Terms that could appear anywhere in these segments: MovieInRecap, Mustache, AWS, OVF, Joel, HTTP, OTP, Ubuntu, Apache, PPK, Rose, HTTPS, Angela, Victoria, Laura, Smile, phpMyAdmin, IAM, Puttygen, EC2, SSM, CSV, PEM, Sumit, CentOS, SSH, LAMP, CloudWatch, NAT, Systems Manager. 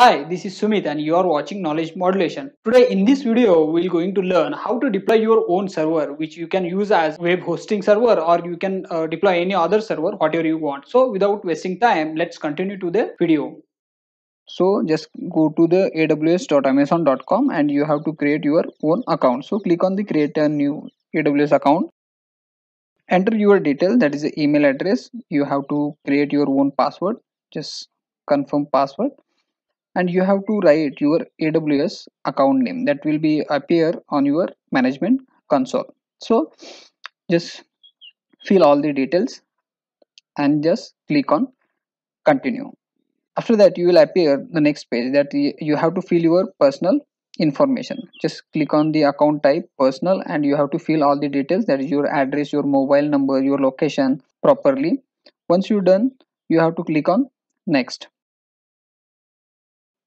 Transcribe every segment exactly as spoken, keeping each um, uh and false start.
Hi, this is Sumit and you are watching Knowledge Modulation. Today in this video, we're going to learn how to deploy your own server, which you can use as web hosting server or you can uh, deploy any other server, whatever you want. So without wasting time, let's continue to the video. So just go to the A W S dot amazon dot com and you have to create your own account. So click on the create a new A W S account. Enter your detail, that is the email address. You have to create your own password. Just confirm password. And you have to write your A W S account name that will be appear on your management console. So just fill all the details and just click on continue. After that, you will appear the next page that you have to fill your personal information. Just click on the account type personal and you have to fill all the details, that is your address, your mobile number, your location properly. Once you're done, you have to click on next.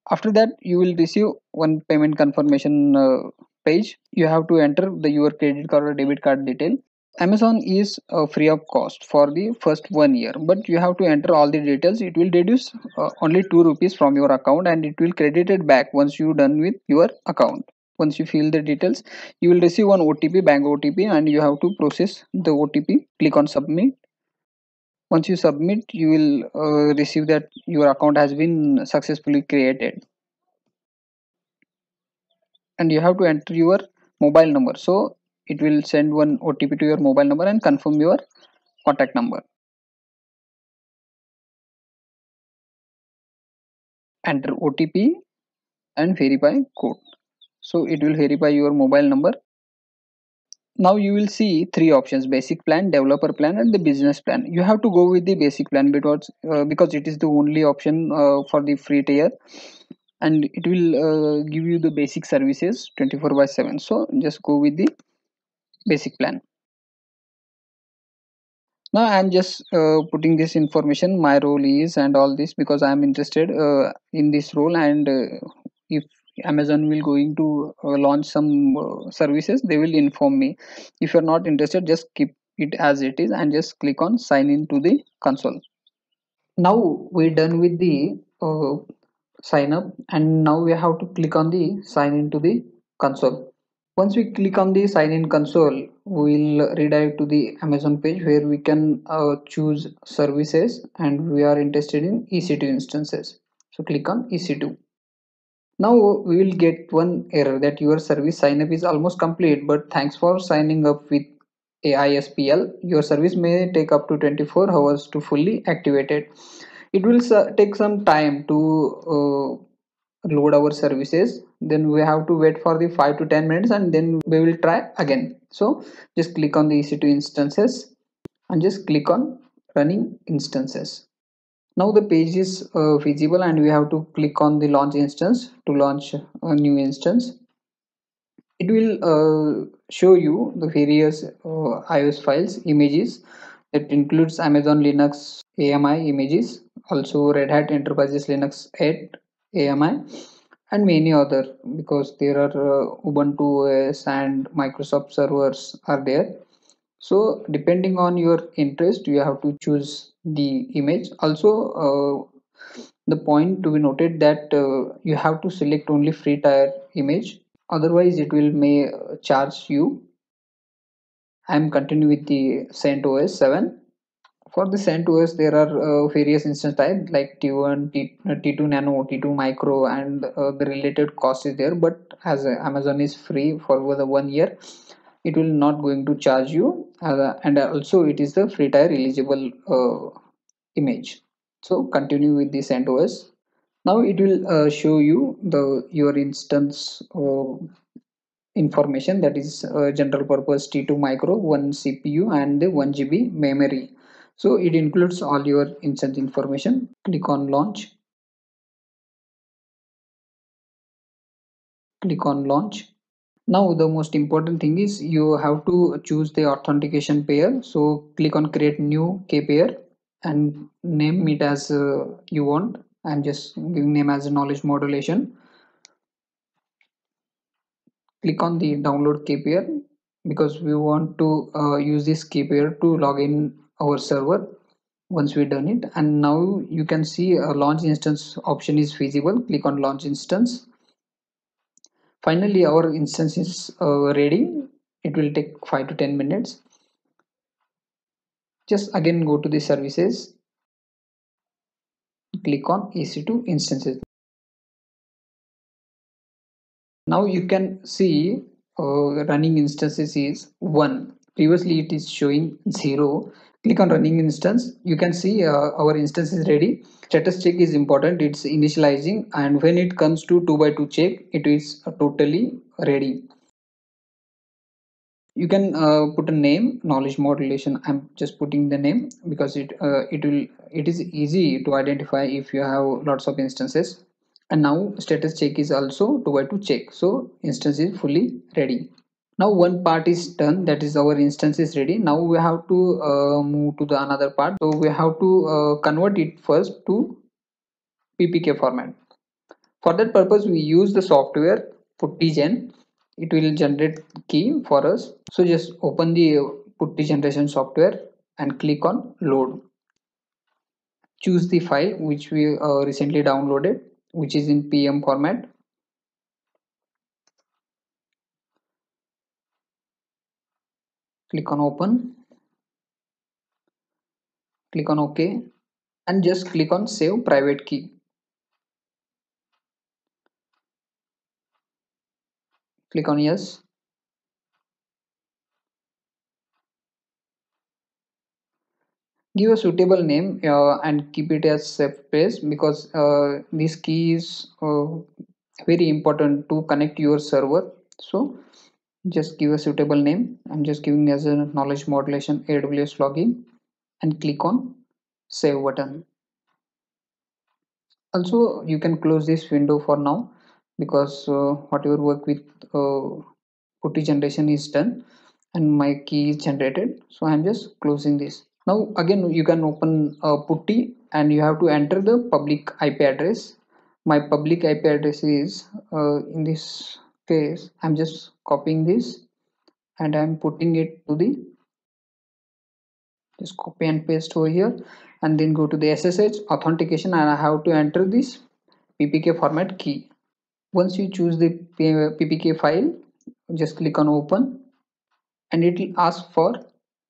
After that, you will receive one payment confirmation uh, page. You have to enter the your credit card or debit card detail. Amazon is uh, free of cost for the first one year, but you have to enter all the details. It will deduce uh, only two rupees from your account and it will credit it back once you done with your account. Once you fill the details, you will receive one O T P, bank O T P, and you have to process the O T P. Click on submit. Once you submit, you will uh, receive that your account has been successfully created. And you have to enter your mobile number. So it will send one O T P to your mobile number and confirm your contact number. Enter O T P and verify code. So it will verify your mobile number. Now you will see three options: basic plan, developer plan, and the business plan. You have to go with the basic plan because uh, because it is the only option uh, for the free tier, and it will uh, give you the basic services twenty-four by seven. So just go with the basic plan. Now I am just uh, putting this information, my role is and all this, because I am interested uh, in this role, and uh, if Amazon will going to uh, launch some uh, services, they will inform me. If you are not interested, just keep it as it is and just click on sign in to the console. Now we're done with the uh, sign up, and now we have to click on the sign in to the console. Once we click on the sign in console, we'll redirect to the Amazon page where we can uh, choose services, and we are interested in E C two instances. So click on E C two. Now we will get one error that your service sign up is almost complete, but thanks for signing up with A I S P L. Your service may take up to twenty-four hours to fully activate it. It will take some time to uh, load our services. Then we have to wait for the five to ten minutes and then we will try again. So just click on the E C two instances and just click on running instances. Now the page is uh, visible and we have to click on the launch instance to launch a new instance. It will uh, show you the various uh, iOS files, images that includes Amazon Linux A M I images, also Red Hat Enterprise Linux eight A M I, and many other, because there are uh, Ubuntu O S and Microsoft servers are there. So depending on your interest, you have to choose the image. Also, uh, the point to be noted that uh, you have to select only free tier image, otherwise it will may charge you. I am continuing with the CentOS seven. For the CentOS, there are uh, various instance types like T one, T, T two Nano, T two Micro, and uh, the related cost is there. But as uh, Amazon is free for over the one year, it will not going to charge you, uh, and also it is the free tier eligible uh, image. So continue with the CentOS. Now it will uh, show you the your instance uh, information, that is uh, general purpose T two micro, one C P U and one G B memory. So it includes all your instance information. Click on launch. Click on launch. Now the most important thing is you have to choose the authentication pair. So click on create new key pair and name it as uh, you want. I'm just giving name as knowledge modulation. Click on the download key pair because we want to uh, use this key pair to log in our server. once we've done it. And now you can see a launch instance option is feasible. Click on launch instance. Finally, our instance is uh, ready. It will take five to ten minutes. Just again go to the services. Click on E C two instances. Now you can see uh, running instances is one. Previously it is showing zero. Click on running instance. You can see uh, our instance is ready. Status check is important. It's initializing, and when it comes to two by two check, it is uh, totally ready. You can uh, put a name, knowledge modulation. I'm just putting the name because it uh, it will it is easy to identify if you have lots of instances. And now status check is also two by two check. So instance is fully ready. Now one part is done, that is our instance is ready. Now we have to uh, move to the another part. So we have to uh, convert it first to P P K format. For that purpose we use the software PuttyGen. It will generate key for us. So just open the Putty generation software and click on load. Choose the file which we uh, recently downloaded, which is in P M format. Click on open, click on OK, and just click on save private key. Click on yes. Give a suitable name uh, and keep it as safe space, because uh, this key is uh, very important to connect your server. So just give a suitable name. I'm just giving as a knowledge modulation A W S login, and click on save button. Also you can close this window for now, because uh, whatever work with uh, Putty generation is done and my key is generated. So I'm just closing this. Now again you can open uh, Putty, and you have to enter the public I P address. My public I P address is uh, in this case, I'm just copying this and I'm putting it to the, just copy and paste over here, and then go to the S S H authentication, and I have to enter this P P K format key. Once you choose the P P K file, just click on open, and it will ask for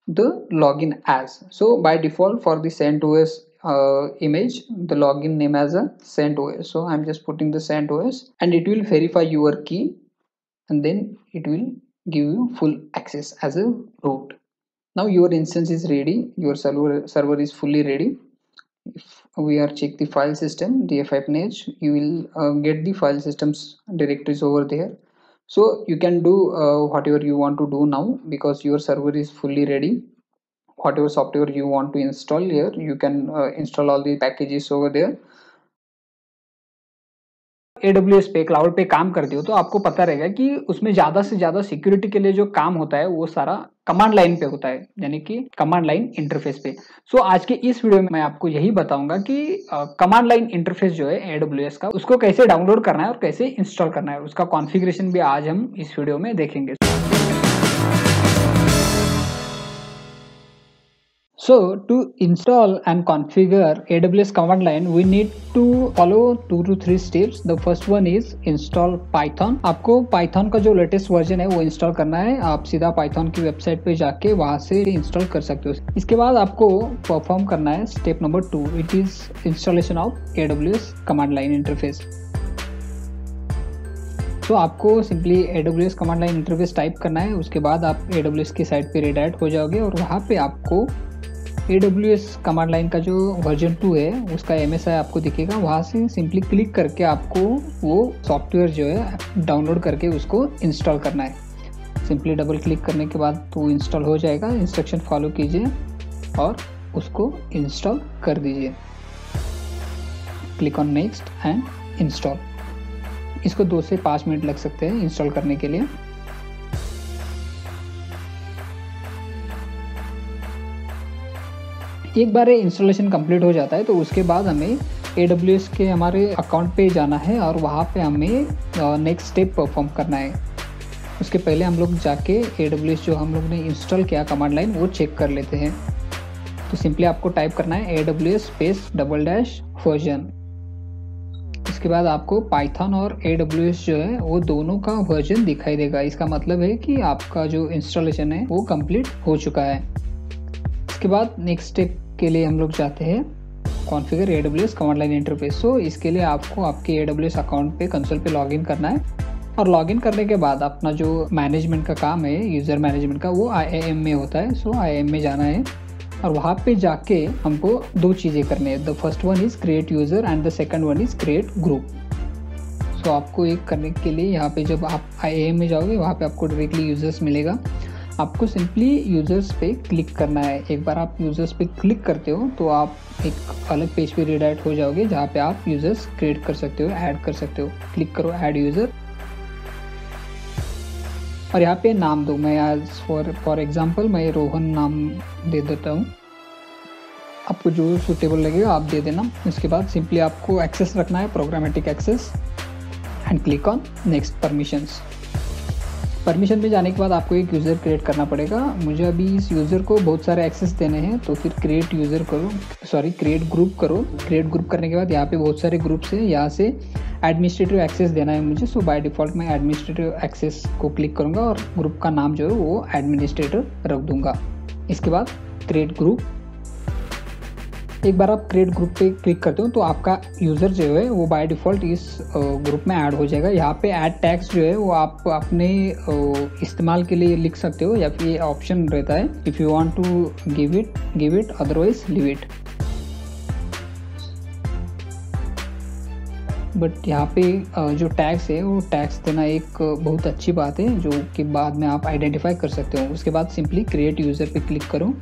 the login as. So by default for the CentOS Uh, image, the login name as a CentOS. So I'm just putting the CentOS, and it will verify your key, and then it will give you full access as a root. Now your instance is ready, your server server is fully ready. If we are check the file system, the df-page, you will uh, get the file systems directories over there. So you can do uh, whatever you want to do now, because your server is fully ready. Whatever software you want to install here, you can uh, install all the packages over there. A W S पे cloud पे काम करते हो तो आपको पता रहेगा कि उसमें ज़्यादा से ज़्यादा सिक्योरिटी के लिए जो काम होता है वो सारा कमांड लाइन पे होता है, यानी कि कमांड लाइन इंटरफेस पे. सो so, आज के इस वीडियो में मैं आपको यही बताऊंगा कि कमांड लाइन इंटरफेस जो है A W S का, उसको कैसे डाउनलोड करना है और कैसे इंस्टॉल करना है. उसका कॉन्फिगरेशन भी आज हम इस वीडियो में देखेंगे. So to install and configure A W S command line, we need to follow two to three steps. The first one is install Python. आपको Python का जो लेटेस्ट वर्जन है वो इंस्टॉल करना है. आप सीधा Python की वेबसाइट पे जाके वहाँ से इंस्टॉल कर सकते हो. इसके बाद आपको परफॉर्म करना है step number two. It is installation of A W S command line interface. तो आपको simply A W S command line interface type करना है. उसके बाद आप A W S की साइट पे रिडायरेक्ट हो जाओगे, और वहाँ पे आपको A W S command line का जो वर्जन टू है उसका M S I आपको दिखेगा. वहाँ से सिंपली क्लिक करके आपको वो सॉफ्टवेयर जो है डाउनलोड करके उसको इंस्टॉल करना है. सिंपली डबल क्लिक करने के बाद तो इंस्टॉल हो जाएगा. इंस्ट्रक्शन फॉलो कीजिए और उसको इंस्टॉल कर दीजिए. Click on next and install. इसको दो से पाँच मिनट लग सकते हैं इंस्टॉल करने के लिए. एक बार इंस्टॉलेशन कंप्लीट हो जाता है तो उसके बाद हमें A W S के हमारे अकाउंट पे जाना है, और वहाँ पे हमें नेक्स्ट स्टेप परफॉर्म करना है. उसके पहले हम लोग जाके A W S जो हम लोग ने इंस्टॉल किया कमांड लाइन वो चेक कर लेते हैं. तो सिंपली आपको टाइप करना है A W S space double dash version. इसके बाद आपको पाइथन और A W S जो है वो दोनों का वर्जन दिखाई देगा। इसका मतलब है कि आपका जो इंस्टॉलेशन है वो कंप्लीट हो चुका है। इसके बाद नेक्स्ट स्टेप के लिए हम लोग जाते हैं configure A W S command line interface. So इसके लिए आपको आपके A W S अकाउंट पे कंसोल पे लॉगिन करना है और लॉगिन करने के बाद अपना जो मैनेजमेंट का काम है, यूज़र मैनेजमेंट का, वो I A M में होता है। सो I A M में जाना है और वहाँ पे जाके हमको दो चीज़ें करनी है। The first one is create user and the second one is create group. So आपको एक करने के लिए यहाँ पे जब आप I A M में जाओगे वहाँ पे आपको डायरेक्टली यूज़र्स मिलेगा। आपको सिंपली यूज़र्स पे क्लिक करना है। एक बार आप यूज़र्स पे क्लिक करते हो तो आप एक अलग पेज पे रीडायरेक्ट हो जाओगे जहाँ पे आप यूज़र्स क्रिएट कर सकते हो, ऐड कर सकते हो। क्लिक करो ऐड यूज़र और यहाँ पे नाम दो। मैं आज फॉर फॉर एग्जांपल मैं रोहन नाम दे देता हूँ। आपको जो सूटेबल लगेगा आप दे देना। इसके बाद सिंपली आपको एक्सेस रखना है, programmatic access, and click on next permissions. Permission पे जाने के बाद आपको एक यूज़र क्रिएट करना पड़ेगा। मुझे अभी इस यूज़र को बहुत सारे एक्सेस देने हैं तो फिर क्रिएट यूज़र करो, सॉरी क्रिएट ग्रुप करो। क्रिएट ग्रुप करने के बाद यहाँ पे बहुत सारे ग्रुप्स हैं, यहाँ से एडमिनिस्ट्रेटिव एक्सेस देना है मुझे। सो बाय डिफ़ॉल्ट मैं एडमिनिस्ट्रेटिव एक्सेस को क्लिक करूँगा और ग्रुप का नाम जो है वो एडमिनिस्ट्रेटर रख दूँगा। इसके बाद क्रिएट ग्रुप। एक बार आप क्रिएट ग्रुप पे क्लिक करते हो तो आपका यूज़र जो है वो बाय डिफ़ॉल्ट इस ग्रुप में ऐड हो जाएगा। यहाँ पे ऐड टैग्स जो है वो आप अपने इस्तेमाल के लिए लिख सकते हो या फिर ये ऑप्शन रहता है if you want to give it give it otherwise leave it. But यहाँ पे जो टैक्स है वो टैक्स देना एक बहुत अच्छी बात है जो कि बाद में आप आइडेंटिफाई कर सकते हो। उसके बाद सिंपली क्रिएट यूज़र पे क्लिक करो।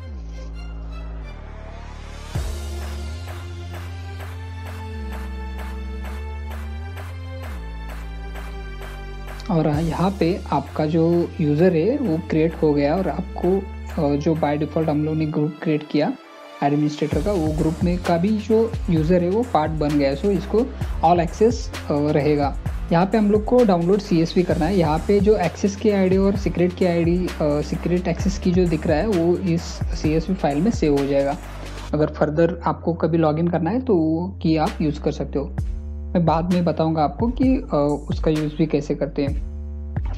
और यहाँ पे आपका जो यूज़र है वो क्रिएट हो गया और आपको जो बाय डिफ़ॉल्ट हम लोगों ने ग्रुप क्रिएट किया एडमिनिस्ट्रेटर का, वो ग्रुप में का भी जो यूज़र है वो पार्ट बन गया है। सो इसको ऑल एक्सेस रहेगा। यहाँ पे हम लोग को डाउनलोड C S V करना है। यहाँ पे जो एक्सेस की आईडी और सीक्रेट की आईडी, सीक्रेट एक्सेस की जो दिख रहा है वो इस C S V फाइल में सेव हो जाएगा। अगर फर्दर आपको कभी लॉगिन करना है तो वो की आप यूज़ कर सकते हो। मैं बाद में बताऊंगा आपको कि उसका यूज़ भी कैसे करते हैं।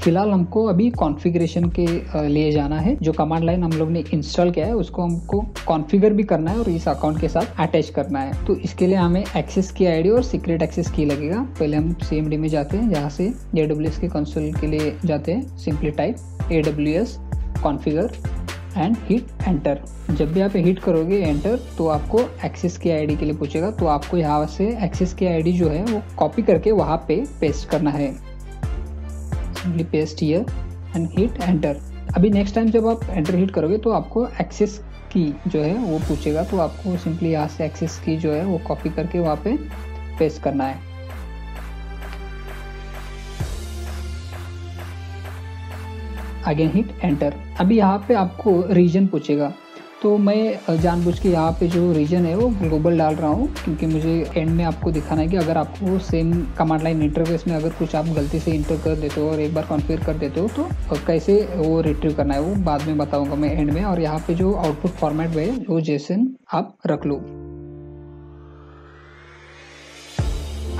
फ़िलहाल हमको अभी कॉन्फ़िगरेशन के लिए जाना है। जो कमांड लाइन हम लोग ने इंस्टॉल किया है उसको हमको कॉन्फ़िगर भी करना है और इस अकाउंट के साथ अटैच करना है। तो इसके लिए हमें एक्सेस की आईडी और सीक्रेट एक्सेस की लगेगा। पहले हम C M D में जाते हैं, जहाँ से A W S के कंसोल के लिए जाते हैं। Simply type A W S configure and hit enter. जब भी आप हिट करोगे एंटर तो आपको एक्सेस की आईडी के लिए पूछेगा, तो आपको यहाँ से एक्सेस की आईडी जो है वो कॉपी करके वहाँ पे पेस्ट करना है। Simply paste here and hit enter. अभी नेक्स्ट टाइम जब आप एंटर हिट करोगे तो आपको एक्सेस की जो है वो पूछेगा, तो आपको सिंपली यहाँ से एक्सेस की जो है वो कॉपी करके वहाँ पे पेस्ट करना है। Again hit enter. अभी यहाँ पे आपको रीजन पूछेगा, तो मैं जानबूझ के यहाँ पे जो रीजन है वो ग्लोबल डाल रहा हूँ क्योंकि मुझे एंड में आपको दिखाना है कि अगर आपको सेम कमांड लाइन इंटरफेस में अगर कुछ आप गलती से इंटर कर देते हो और एक बार कॉन्फ़िगर कर देते हो तो कैसे वो रिट्रीव करना है वो बाद में बताऊँगा मैं एंड में। और यहाँ पर जो आउटपुट फॉर्मेट है वो जेसन आप रख लो।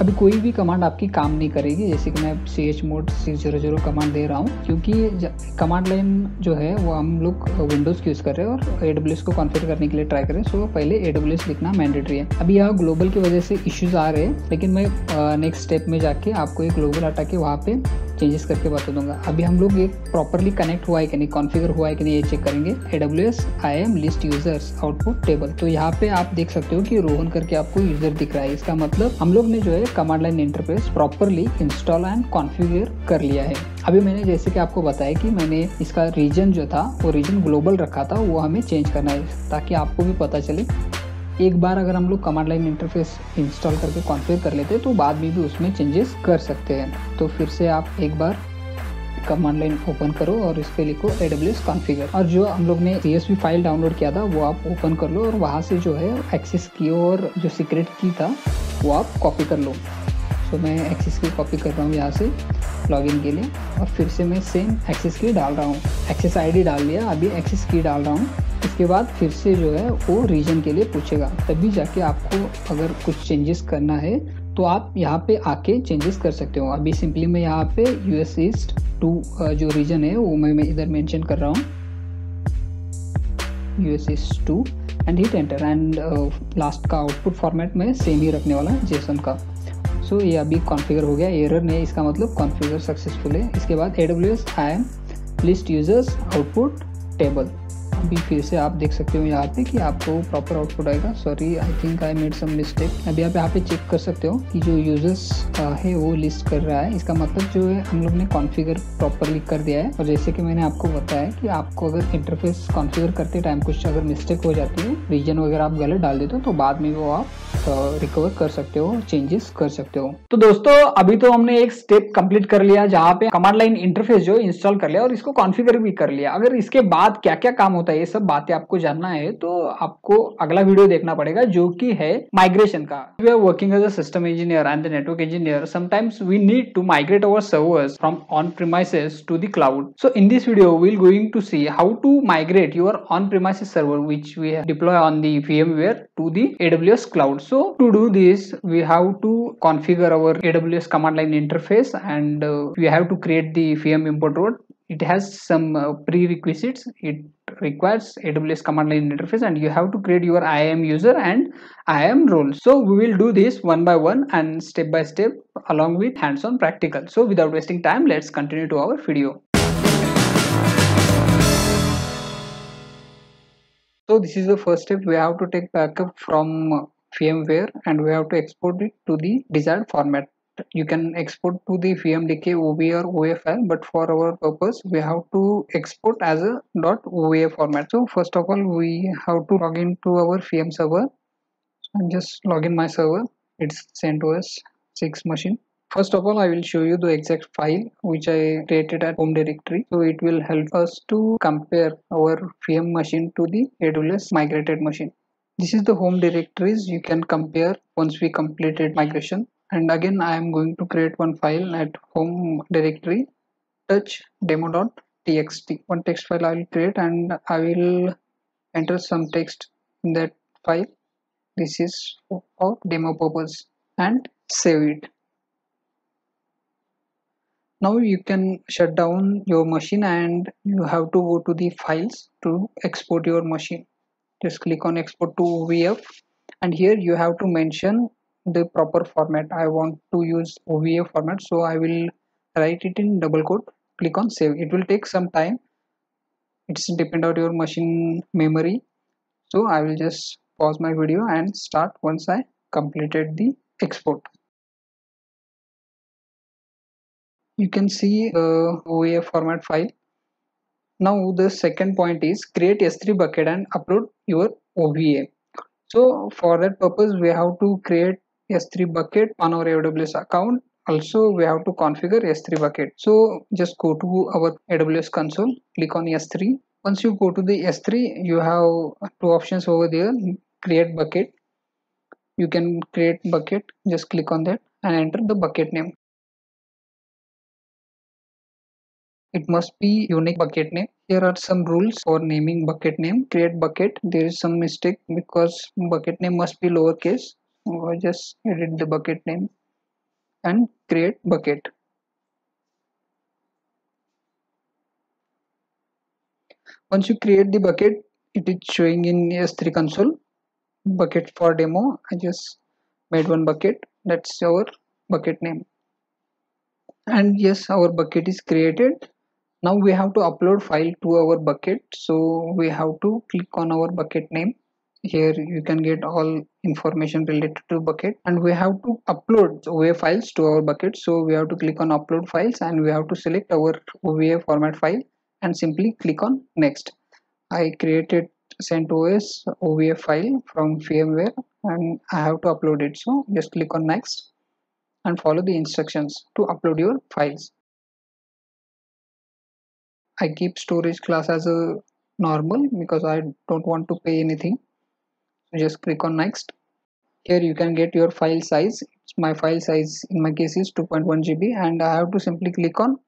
अभी कोई भी कमांड आपकी काम नहीं करेगी, जैसे कि मैं C H mod six zero zero command दे रहा हूँ क्योंकि कमांड लाइन जो है वो हम लोग विंडोज़ की यूज़ कर रहे हैं और ए डब्ल्यू एस को कॉन्फ़िगर करने के लिए ट्राई करें। सो पहले ए डब्ल्यू एस लिखना मैंडेटरी है। अभी यहाँ ग्लोबल की वजह से इश्यूज़ आ रहे हैं, लेकिन मैं नेक्स्ट स्टेप में जाके आपको एक ग्लोबल हटा के वहाँ पे चेंजेस करके बता दूंगा। अभी हम लोग एक प्रॉपरली कनेक्ट हुआ है कि नहीं, कॉन्फ़िगर हुआ है कि नहीं, ये चेक करेंगे। A W S I M list users output table. तो यहाँ पे आप देख सकते हो कि रोहन करके आपको यूज़र दिख रहा है। इसका मतलब हम लोग ने जो है command line interface properly install and configure कर लिया है। अभी मैंने जैसे कि आपको बताया कि मैंने इसका रीजन जो था वो रीजन ग्लोबल रखा था, वो हमें चेंज करना है ताकि आपको भी पता चले। एक बार अगर हम लोग कमांड लाइन इंटरफेस इंस्टॉल करके कॉन्फ़िगर कर लेते हैं तो बाद में भी उसमें चेंजेस कर सकते हैं। तो फिर से आप एक बार कमांड लाइन ओपन करो और इस पर लिखो A W S कॉन्फ़िगर और जो हम लोग ने C S V file download किया था वो आप ओपन कर लो और वहाँ से जो है एक्सेस की और जो सीक्रेट की था वो आप कॉपी कर लो। तो मैं एक्सेस की कॉपी कर रहा हूँ यहाँ से लॉगिन के लिए और फिर से मैं सेम एक्सेस की डाल रहा हूँ। एक्सेस आईडी डाल लिया, अभी एक्सेस की डाल रहा हूँ उसके बाद फिर से जो है वो रीजन के लिए पूछेगा, तभी जाके आपको अगर कुछ चेंजेस करना है तो आप यहाँ पे आके चेंजेस कर सकते हो। अभी सिंपली मैं यहाँ पे यूएस ईस्ट टू जो रीजन है वो मैं मैं इधर मेंशन कर रहा हूँ, US East two and hit enter and last का आउटपुट फॉर्मेट में सेम ही रखने वाला जेसन का। सो so, ये अभी कॉन्फ़िगर हो गया, एरर नहीं, इसका मतलब कॉन्फ़िगर सक्सेसफुल है। इसके बाद AWS IAM list users output table, अभी फिर से आप देख सकते हो यहाँ पे कि आपको प्रॉपर आउटपुट आएगा। Sorry I think I made some mistake. अभी आप यहाँ पे चेक कर सकते हो कि जो यूजर्स है वो लिस्ट कर रहा है, इसका मतलब जो है हम लोग ने कॉन्फ़िगर प्रॉपरली कर दिया है। और जैसे कि मैंने आपको बताया कि आपको अगर इंटरफेस कॉन्फ़िगर करते टाइम कुछ अगर मिस्टेक हो जाती है, रीजन वगैरह आप गलत डाल देते हो, तो बाद में वो आप रिकवर कर सकते हो, चेंजेस कर सकते हो। तो दोस्तों अभी तो हमने एक स्टेप कंप्लीट कर लिया जहाँ पे कमांड लाइन इंटरफेस जो इंस्टॉल कर लिया और इसको कॉन्फ़िगर भी कर लिया। अगर इसके बाद क्या क्या काम होता है ये सब बातें आपको जानना है तो आपको अगला वीडियो देखना पड़ेगा जो कि है माइग्रेशन का। We are working as a system engineer and the network engineer, sometimes we need to migrate our servers from on premises to the cloud. So in this video we will going to see how to migrate your on premises server which we deploy on the VMware to the A W S cloud. So to do this, we have to configure our A W S command line interface and uh, we have to create the V M import route. It has some uh, prerequisites. It requires A W S command line interface and you have to create your I A M user and I A M role. So we will do this one by one and step by step along with hands-on practical. So without wasting time, let's continue to our video. So this is the first step. We have to take backup from VMware and we have to export it to the desired format. You can export to the V M D K, O V A or O V F file, but for our purpose we have to export as a .O V A format. So first of all we have to log in to our V M server. I'm just log in my server. It's CentOS six machine. First of all, I will show you the exact file which I created at home directory. So it will help us to compare our V M machine to the A W S migrated machine. This is the home directories you can compare once we completed migration. And again, I am going to create one file at home directory, touch demo.txt. One text file I will create and I will enter some text in that file. This is for demo purpose and save it. Now you can shut down your machine and you have to go to the files to export your machine. Just click on export to O V F and here you have to mention the proper format. I want to use O V A format, so I will write it in double quote. Click on save. It will take some time. It's depend on your machine memory. So I will just pause my video and start once I completed the export. You can see the O V A format file. Now the second point is create S three bucket and upload your O V A. So for that purpose we have to create S three bucket on our A W S account. Also we have to configure S three bucket. So just go to our A W S console, click on S three. Once you go to the S three, you have two options over there, create bucket. You can create bucket, just click on that and enter the bucket name. It must be unique bucket name. Here are some rules for naming bucket name. Create bucket. There is some mistake because bucket name must be lowercase. So I just edit the bucket name and create bucket. Once you create the bucket, it is showing in S three console. Bucket for demo. I just made one bucket. That's our bucket name. And yes, our bucket is created. Now we have to upload file to our bucket, so we have to click on our bucket name. Here you can get all information related to bucket and we have to upload O V A files to our bucket. So we have to click on upload files and we have to select our O V A format file and simply click on next. I created CentOS O V A file from VMware and I have to upload it. So just click on next and follow the instructions to upload your files. I keep storage class as a normal because I don't want to pay anything. So just click on next. Here you can get your file size. My file size in my case is two point one G B and I have to simply click on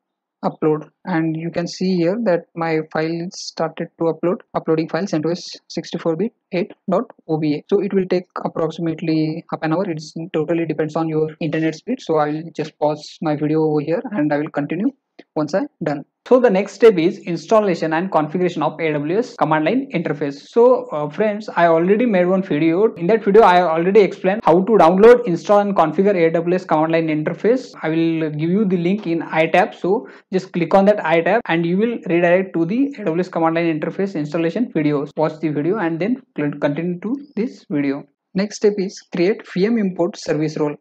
upload, and you can see here that my file started to upload, uploading file CentOS sixty-four bit eight dot O V A. So it will take approximately half an hour. It totally depends on your internet speed. So I will just pause my video over here and I will continue once I'm done. So the next step is installation and configuration of A W S command line interface. So uh, friends, I already made one video. In that video, I already explained how to download, install and configure A W S command line interface. I will give you the link in I tab. So just click on that I tab and you will redirect to the A W S command line interface installation videos. Watch the video and then continue to this video. Next step is create V M import service role.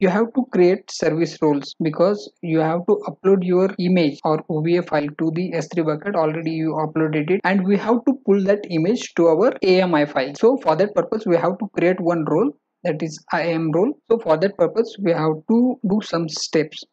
You have to create service roles because you have to upload your image or O V A file to the S three bucket. Already you uploaded it, and we have to pull that image to our A M I file. So for that purpose, we have to create one role, that is I A M role. So for that purpose, we have to do some steps.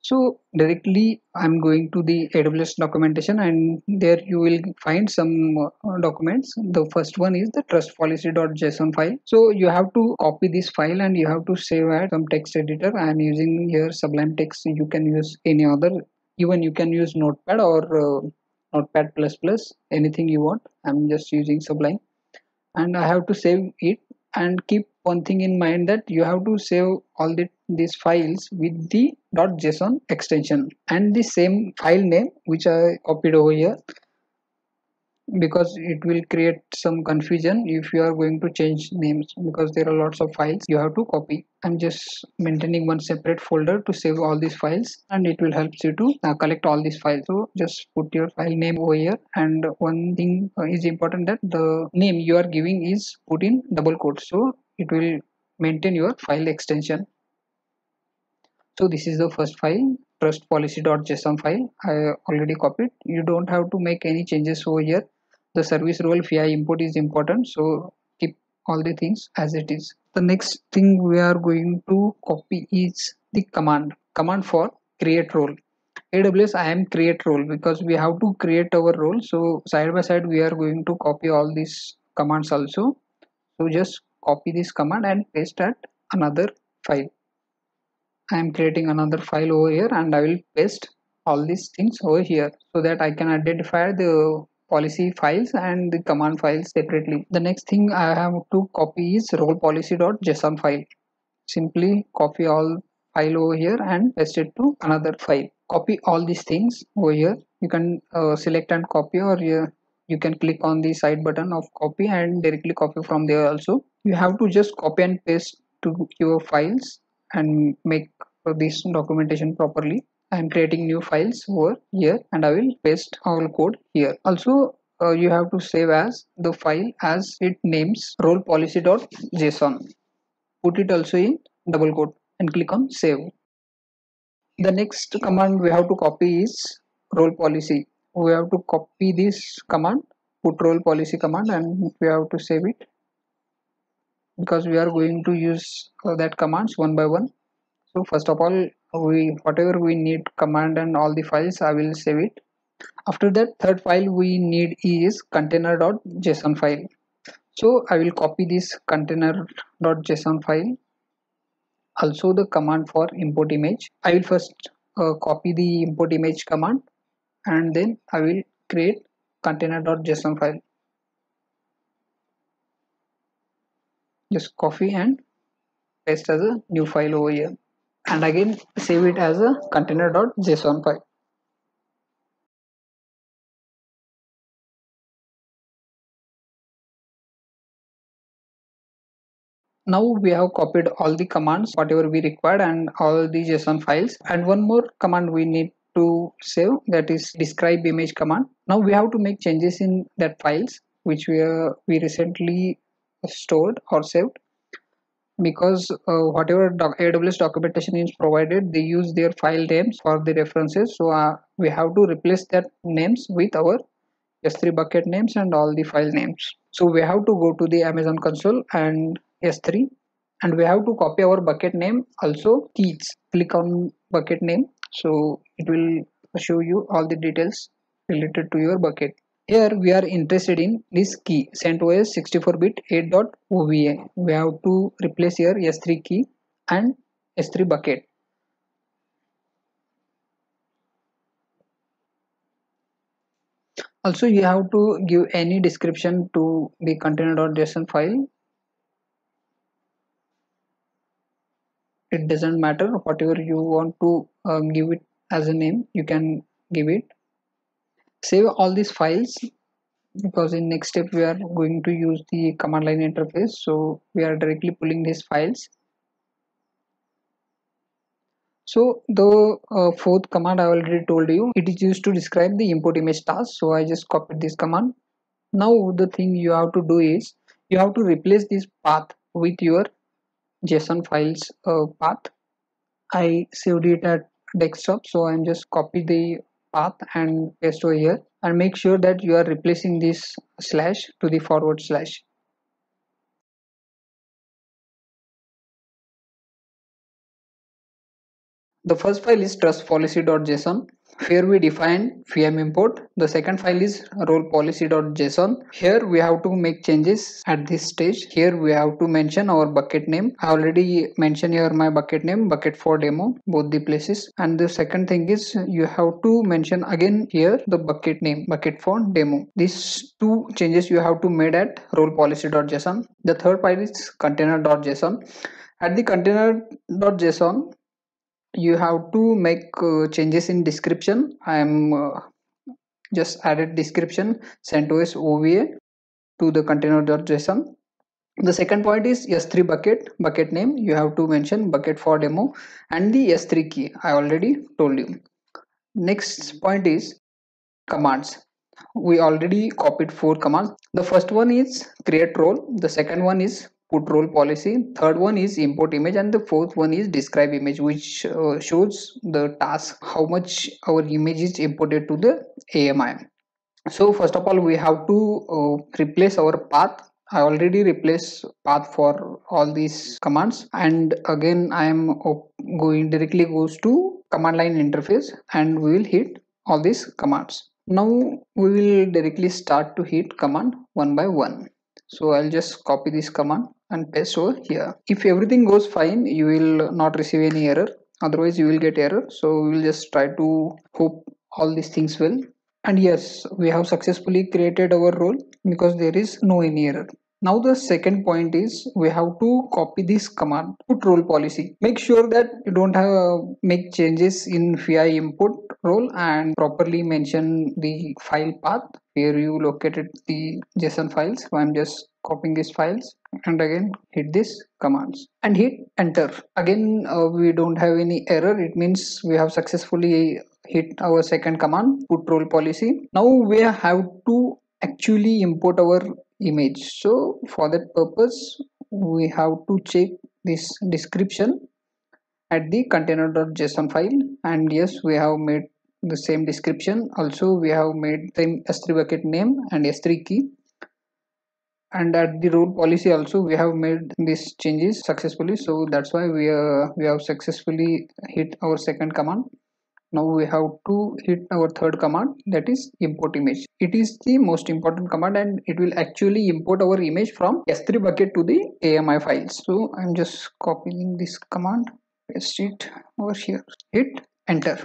So directly I'm going to the A W S documentation, and there you will find some uh, documents. The first one is the trust policy.json file. So you have to copy this file and you have to save as some text editor. I am using here Sublime Text. You can use any other, even you can use Notepad or uh, Notepad plus plus, anything you want. I'm just using Sublime, and I have to save it. And keep one thing in mind that you have to save all the, these files with the .json extension and the same file name which I copied over here, because it will create some confusion if you are going to change names, because there are lots of files you have to copy. I'm just maintaining one separate folder to save all these files, and it will help you to uh, collect all these files. So just put your file name over here, and one thing is important, that the name you are giving is put in double quotes, so it will maintain your file extension. So this is the first file, trust policy.json file. I already copied. You don't have to make any changes over here. The service role V I import is important, so keep all the things as it is. The next thing we are going to copy is the command command for create role. A W S I A M create role, because we have to create our role, so side by side we are going to copy all these commands also. So just copy this command and paste at another file. I am creating another file over here, and I will paste all these things over here so that I can identify the policy files and the command files separately. The next thing I have to copy is role policy.json file. Simply copy all file over here and paste it to another file. Copy all these things over here. You can uh, select and copy, or you, you can click on the side button of copy and directly copy from there also. You have to just copy and paste to your files and make this documentation properly. I am creating new files over here, and I will paste all code here. Also uh, you have to save as the file as it names, role policy.json. Put it also in double quote and click on save. The next command we have to copy is role policy. We have to copy this command, put role policy command, and we have to save it, because we are going to use uh, that commands one by one. So first of all, we whatever we need command and all the files, I will save it. After that, third file we need is container.json file. So I will copy this container.json file, also the command for import image. I will first uh, copy the import image command, and then I will create container.json file. Just copy and paste as a new file over here, and again save it as a container.json file. Now we have copied all the commands whatever we required and all the JSON files, and one more command we need to save, that is describe image command. Now we have to make changes in that files which we uh, we recently stored or saved, because uh, whatever doc A W S documentation is provided, they use their file names for the references. So uh, we have to replace that names with our S three bucket names and all the file names. So we have to go to the Amazon console and S three, and we have to copy our bucket name also keys. Click on bucket name, so it will show you all the details related to your bucket. Here we are interested in this key CentOS sixty-four bit eight dot O V A. We have to replace here S three key and S three bucket. Also, you have to give any description to the container.json file. It doesn't matter, whatever you want to um, give it as a name, you can give it. Save all these files, because in next step we are going to use the command line interface, so we are directly pulling these files. So the uh, fourth command I already told you, it is used to describe the import image task. So I just copied this command. Now the thing you have to do is, you have to replace this path with your JSON files uh, path. I saved it at desktop, so I'm just copy the path and paste over here, and make sure that you are replacing this slash to the forward slash. The first file is trust policy.json. Here we define V M import. The second file is role policy.json. Here we have to make changes at this stage. Here we have to mention our bucket name. I already mentioned here my bucket name, bucket for demo, both the places. And the second thing is, you have to mention again here the bucket name, bucket for demo. These two changes you have to made at role policy.json. The third file is container.json. At the container.json, you have to make uh, changes in description. I am uh, just added description CentOS O V A to the container.json. The second point is S three bucket, bucket name. You have to mention bucket for demo and the S three key. I already told you. Next point is commands. We already copied four commands. The first one is create role. The second one is put role policy, third one is import image, and the fourth one is describe image, which uh, shows the task how much our image is imported to the A M I. So first of all, we have to uh, replace our path. I already replaced path for all these commands, and again I am going directly goes to command line interface, and we will hit all these commands. Now we will directly start to hit command one by one. So I'll just copy this command and paste over here. If everything goes fine, you will not receive any error, otherwise you will get error. So we will just try to hope all these things will. And yes, we have successfully created our role because there is no any error. Now the second point is, we have to copy this command, put role policy. Make sure that you don't have make changes in V I input role, and properly mention the file path where you located the JSON files. So I'm just copying these files and again hit this commands and hit enter. Again uh, we don't have any error. It means we have successfully hit our second command, put role policy. Now we have to actually import our image. So for that purpose, we have to check this description at the container.json file, and yes, we have made the same description. Also we have made the S three bucket name and S three key, and at the role policy also we have made these changes successfully. So that's why we uh, we have successfully hit our second command. Now we have to hit our third command, that is import image. It is the most important command, and it will actually import our image from S three bucket to the A M I files. So I'm just copying this command, paste it over here, hit enter.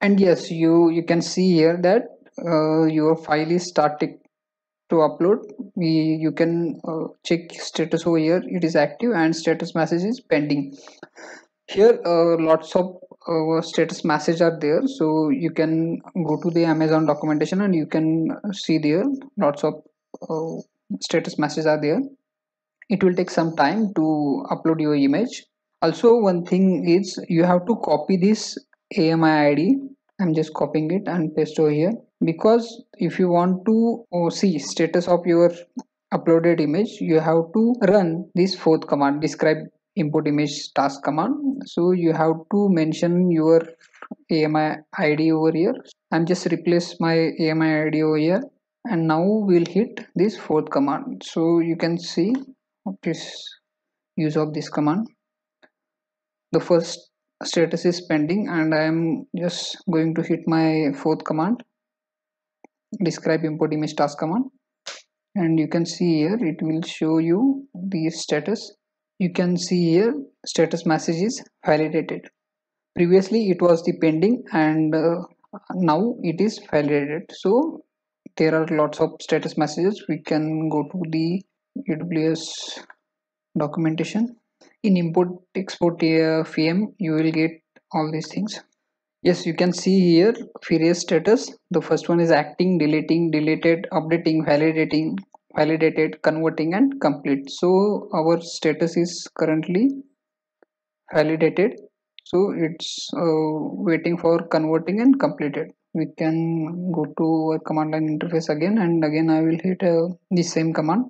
And yes, you, you can see here that uh, your file is starting to upload. We, you can uh, check status over here. It is active and status message is pending. Here uh, lots of uh, status messages are there, so you can go to the Amazon documentation and you can see there lots of uh, status messages are there. It will take some time to upload your image. Also one thing is, you have to copy this A M I I D. I'm just copying it and paste over here, because if you want to oh, see status of your uploaded image, you have to run this fourth command, describe import image task command. So you have to mention your A M I I D over here. I'm just replace my A M I I D over here, and now we'll hit this fourth command. So you can see this use of this command. The first status is pending, and I am just going to hit my fourth command, describe import image task command, and you can see here it will show you the status. You can see here status message is validated. Previously it was the pending, and uh, now it is validated. So there are lots of status messages. We can go to the A W S documentation. In import export uh, P M, you will get all these things. Yes, you can see here various status. The first one is acting, deleting, deleted, updating, validating, validated, converting, and complete. So our status is currently validated. So it's uh, waiting for converting and completed. We can go to our command line interface again, and again I will hit uh, the same command.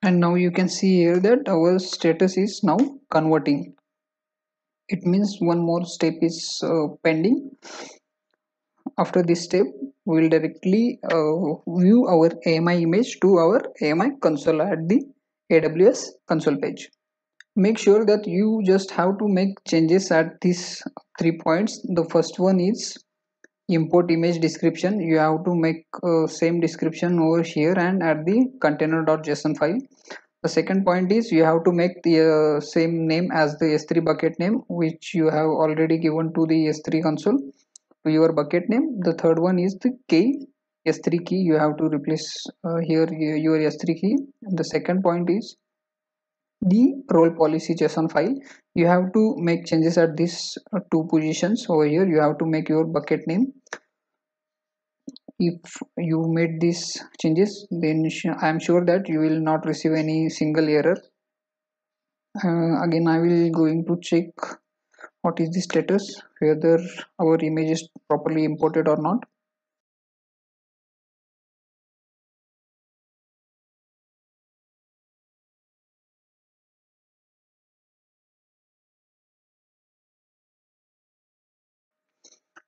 And now you can see here that our status is now converting. It means one more step is uh, pending. After this step, we will directly uh, view our A M I image to our A M I console at the A W S console page. Make sure that you just have to make changes at these three points. The first one is import image description. You have to make uh, same description over here and at the container.json file. The second point is you have to make the uh, same name as the S three bucket name, which you have already given to the S three console, to your bucket name. The third one is the key, S three key. You have to replace uh, here your S three key. The second point is the role policy JSON file. You have to make changes at these two positions over here. You have to make your bucket name. If you made these changes, then I am sure that you will not receive any single error. Uh, again, I will going to check what is the status, whether our image is properly imported or not.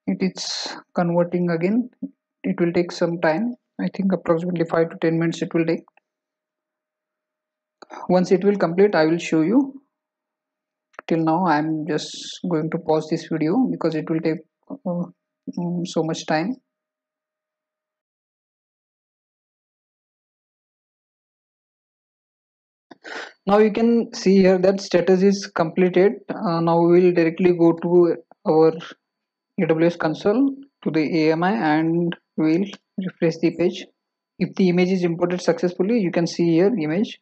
It's converting again. It will take some time. I think approximately five to ten minutes it will take. Once it will complete, I will show you. Till now I am just going to pause this video because it will take uh, so much time. Now you can see here that status is completed. Uh, now we will directly go to our A W S console, to the A M I, and we'll refresh the page. If the image is imported successfully, you can see here image.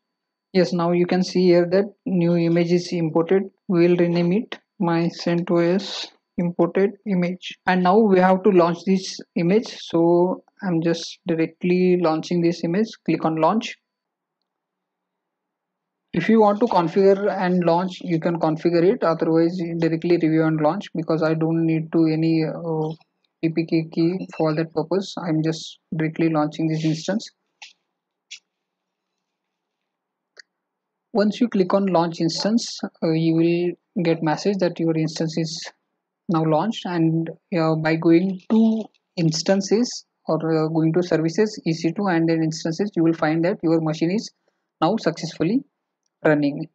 Yes, now you can see here that new image is imported. We will rename it my CentOS imported image. And now we have to launch this image. So I'm just directly launching this image. Click on launch. If you want to configure and launch, you can configure it. Otherwise, directly review and launch, because I don't need to any uh, P P K key for that purpose. I'm just directly launching this instance. Once you click on launch instance, uh, you will get message that your instance is now launched. And uh, by going to instances or uh, going to services, E C two, and then instances, you will find that your machine is now successfully running.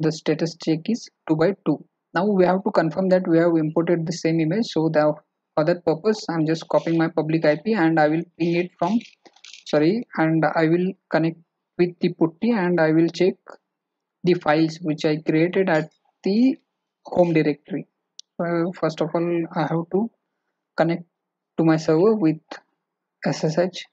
The status check is two by two. Now we have to confirm that we have imported the same image. So the, for that purpose, I'm just copying my public I P, and I will ping it from sorry and I will connect with the Putty, and I will check the files which I created at the home directory. Uh, first of all, I have to connect to my server with S S H.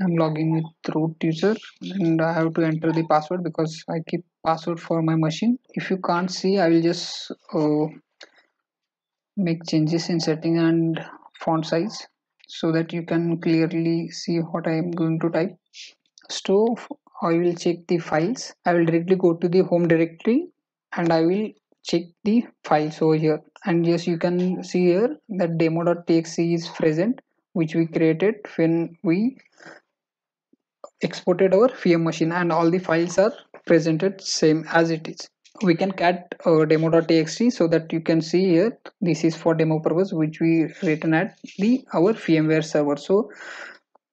I'm logging with root user, and I have to enter the password because I keep password for my machine. If you can't see, I will just uh, make changes in setting and font size so that you can clearly see what I am going to type. So I will check the files. I will directly go to the home directory and I will check the files over here. And yes, you can see here that demo.txt is present, which we created when we exported our V M machine, and all the files are presented same as it is. We can cat uh, demo.txt so that you can see here this is for demo purpose, which we written at the our VMware server. So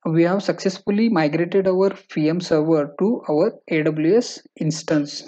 we have successfully migrated our V M server to our A W S instance.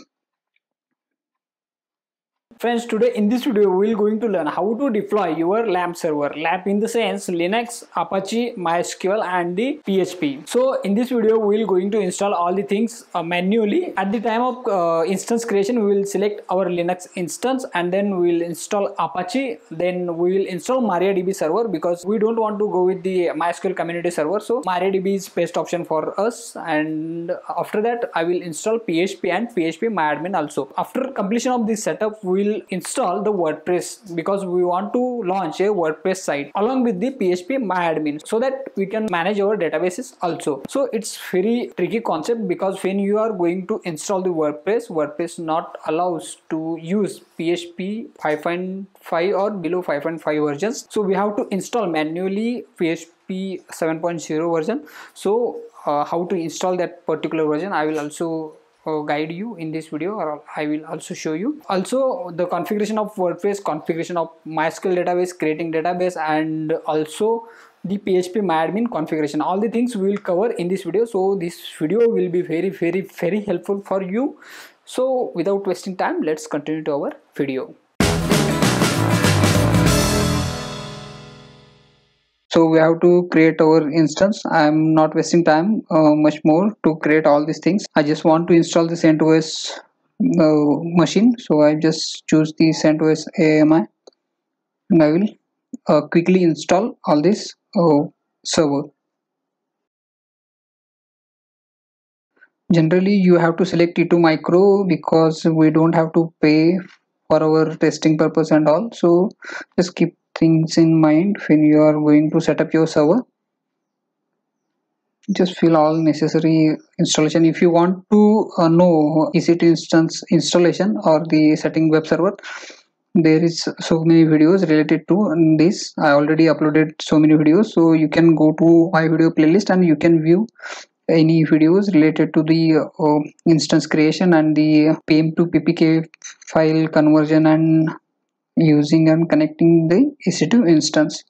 Friends, today in this video we are going to learn how to deploy your LAMP server. LAMP in the sense Linux, Apache, MySQL and the P H P. So in this video we are going to install all the things uh, manually. At the time of uh, instance creation we will select our Linux instance and then we will install Apache. Then we will install MariaDB server because we don't want to go with the MySQL community server. So MariaDB is best option for us, and after that I will install P H P and phpMyAdmin also. After completion of this setup we will install the WordPress because we want to launch a WordPress site along with the phpMyAdmin so that we can manage our databases also. So it's very tricky concept because when you are going to install the WordPress, WordPress not allows to use P H P five point five or below five point five versions. So we have to install manually P H P seven point zero version. So uh, how to install that particular version I will also guide you in this video, or I will also show you. Also the configuration of WordPress, configuration of MySQL database, creating database and also the phpMyAdmin configuration, all the things we will cover in this video. So this video will be very very very helpful for you. So without wasting time, let's continue to our video. So we have to create our instance. I am not wasting time uh, much more to create all these things. I just want to install the CentOS uh, machine. So I just choose the CentOS A M I and I will uh, quickly install all this uh, server. Generally you have to select E two micro because we don't have to pay for our testing purpose and all. So just keep things in mind when you are going to set up your server. Just fill all necessary installation. If you want to uh, know E C two instance installation or the setting web server, there is so many videos related to this. I already uploaded so many videos, so you can go to my video playlist and you can view any videos related to the uh, instance creation and the P E M to P P K file conversion and using and connecting the E C two instance.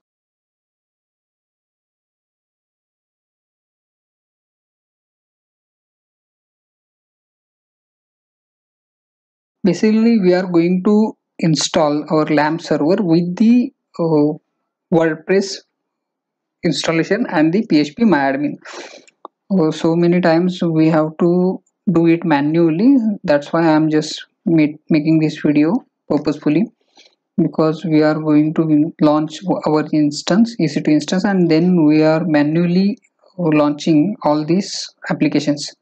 Basically we are going to install our LAMP server with the uh, WordPress installation and the phpMyAdmin. Uh, so many times we have to do it manually, that's why I am just made, making this video purposefully, because we are going to launch our instance, E C two instance, and then we are manually launching all these applications.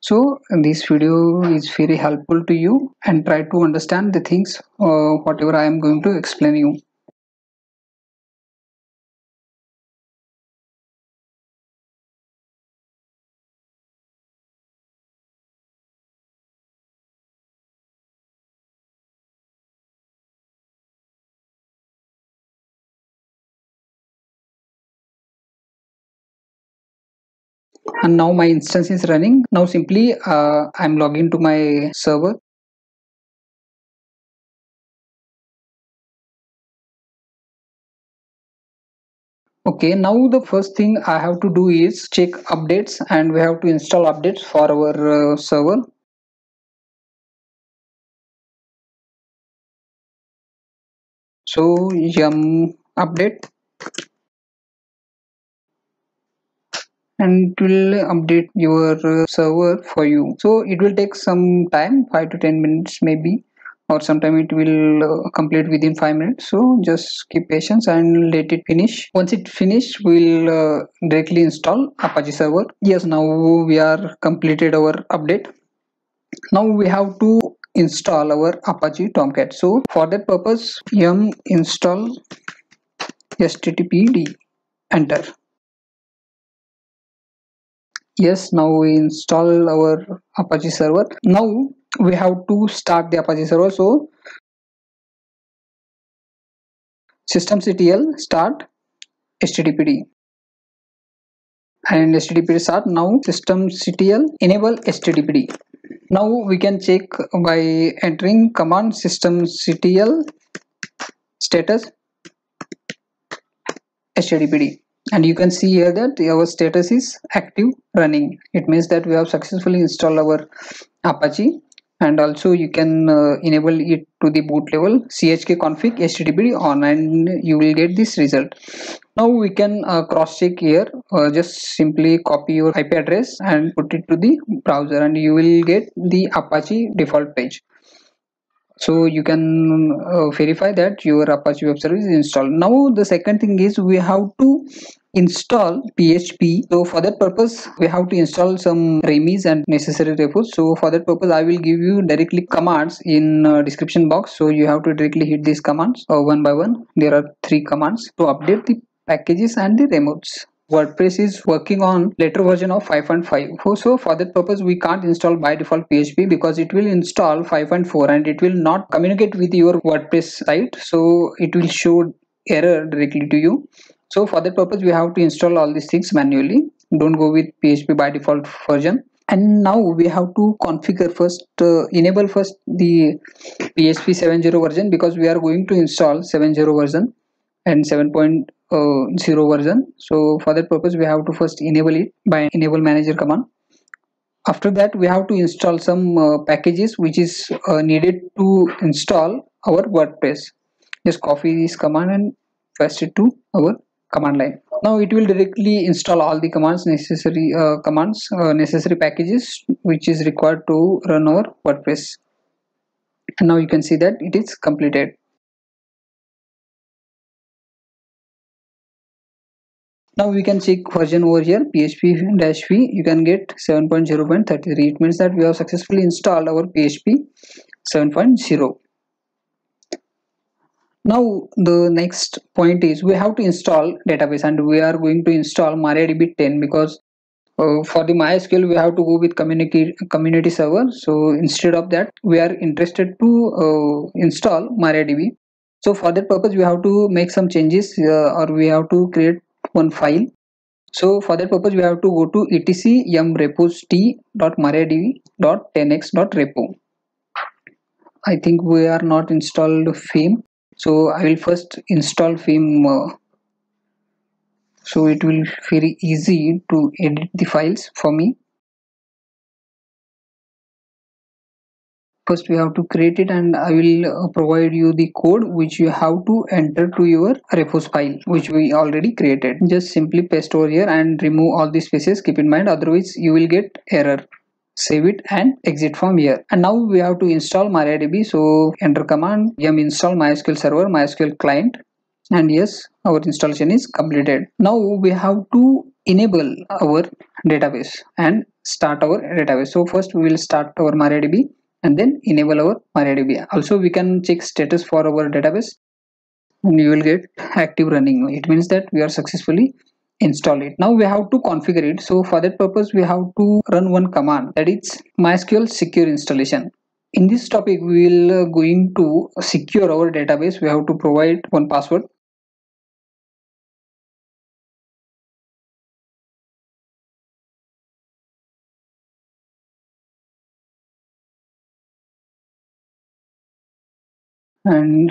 So this video is very helpful to you and try to understand the things uh, whatever I am going to explain you. And now my instance is running. Now simply uh, I'm logging to my server. Okay, now the first thing I have to do is check updates, and we have to install updates for our uh, server. So yum update. And it will update your uh, server for you. So it will take some time, five to ten minutes maybe, or sometime it will uh, complete within five minutes. So just keep patience and let it finish. Once it finished, we'll uh, directly install Apache server. Yes, now we are completed our update. Now we have to install our Apache Tomcat. So for that purpose, yum install httpd, enter. Yes, now we install our Apache server. Now we have to start the Apache server. So systemctl start httpd and httpd start. Now systemctl enable httpd. Now we can check by entering command systemctl status httpd. And you can see here that our status is active running. It means that we have successfully installed our Apache. And also you can uh, enable it to the boot level, chkconfig httpd on, and you will get this result. Now we can uh, cross check here. Uh, just simply copy your I P address and put it to the browser, and you will get the Apache default page. So you can uh, verify that your Apache web service is installed. Now the second thing is we have to install P H P. So for that purpose we have to install some remis and necessary repos. So for that purpose I will give you directly commands in uh, description box. So you have to directly hit these commands uh, one by one. There are three commands to update the packages and the remotes. WordPress is working on later version of five point five. So for that purpose we can't install by default P H P because it will install five point four and it will not communicate with your WordPress site. So it will show error directly to you. So for that purpose we have to install all these things manually. Don't go with P H P by default version. And now we have to configure first, uh, enable first the P H P seven point zero version, because we are going to install seven point zero version and seven point zero version. So for that purpose we have to first enable it by enable manager command. After that we have to install some uh, packages which is uh, needed to install our WordPress. Just copy this command and paste it to our command line. Now it will directly install all the commands necessary uh, commands uh, necessary packages which is required to run our WordPress. And now you can see that it is completed. Now we can check version over here, php-v, you can get seven point zero point thirty-three. It means that we have successfully installed our P H P seven point zero. Now the next point is we have to install database, and we are going to install MariaDB ten because uh, for the MySQL we have to go with community, community server. So instead of that we are interested to uh, install MariaDB. So for that purpose we have to make some changes uh, or we have to create one file. So for that purpose we have to go to etc yum repos t dot mariadb dot ten x dot repo. I think we are not installed F I M, so I will first install F I M. Uh, so it will be very easy to edit the files for me. First we have to create it, and I will provide you the code which you have to enter to your repos file which we already created. Just simply paste over here and remove all the spaces. Keep in mind, otherwise you will get error. Save it and exit from here. And now we have to install MariaDB. So enter command yum install MySQL server MySQL client, and yes, our installation is completed. Now we have to enable our database and start our database. So first we will start our MariaDB and then enable our MariaDB. Also we can check status for our database and you will get active running. It means that we are successfully installed it. Now we have to configure it. So for that purpose we have to run one command, that is MySQL secure installation. In this topic we will going to secure our database. We have to provide one password. And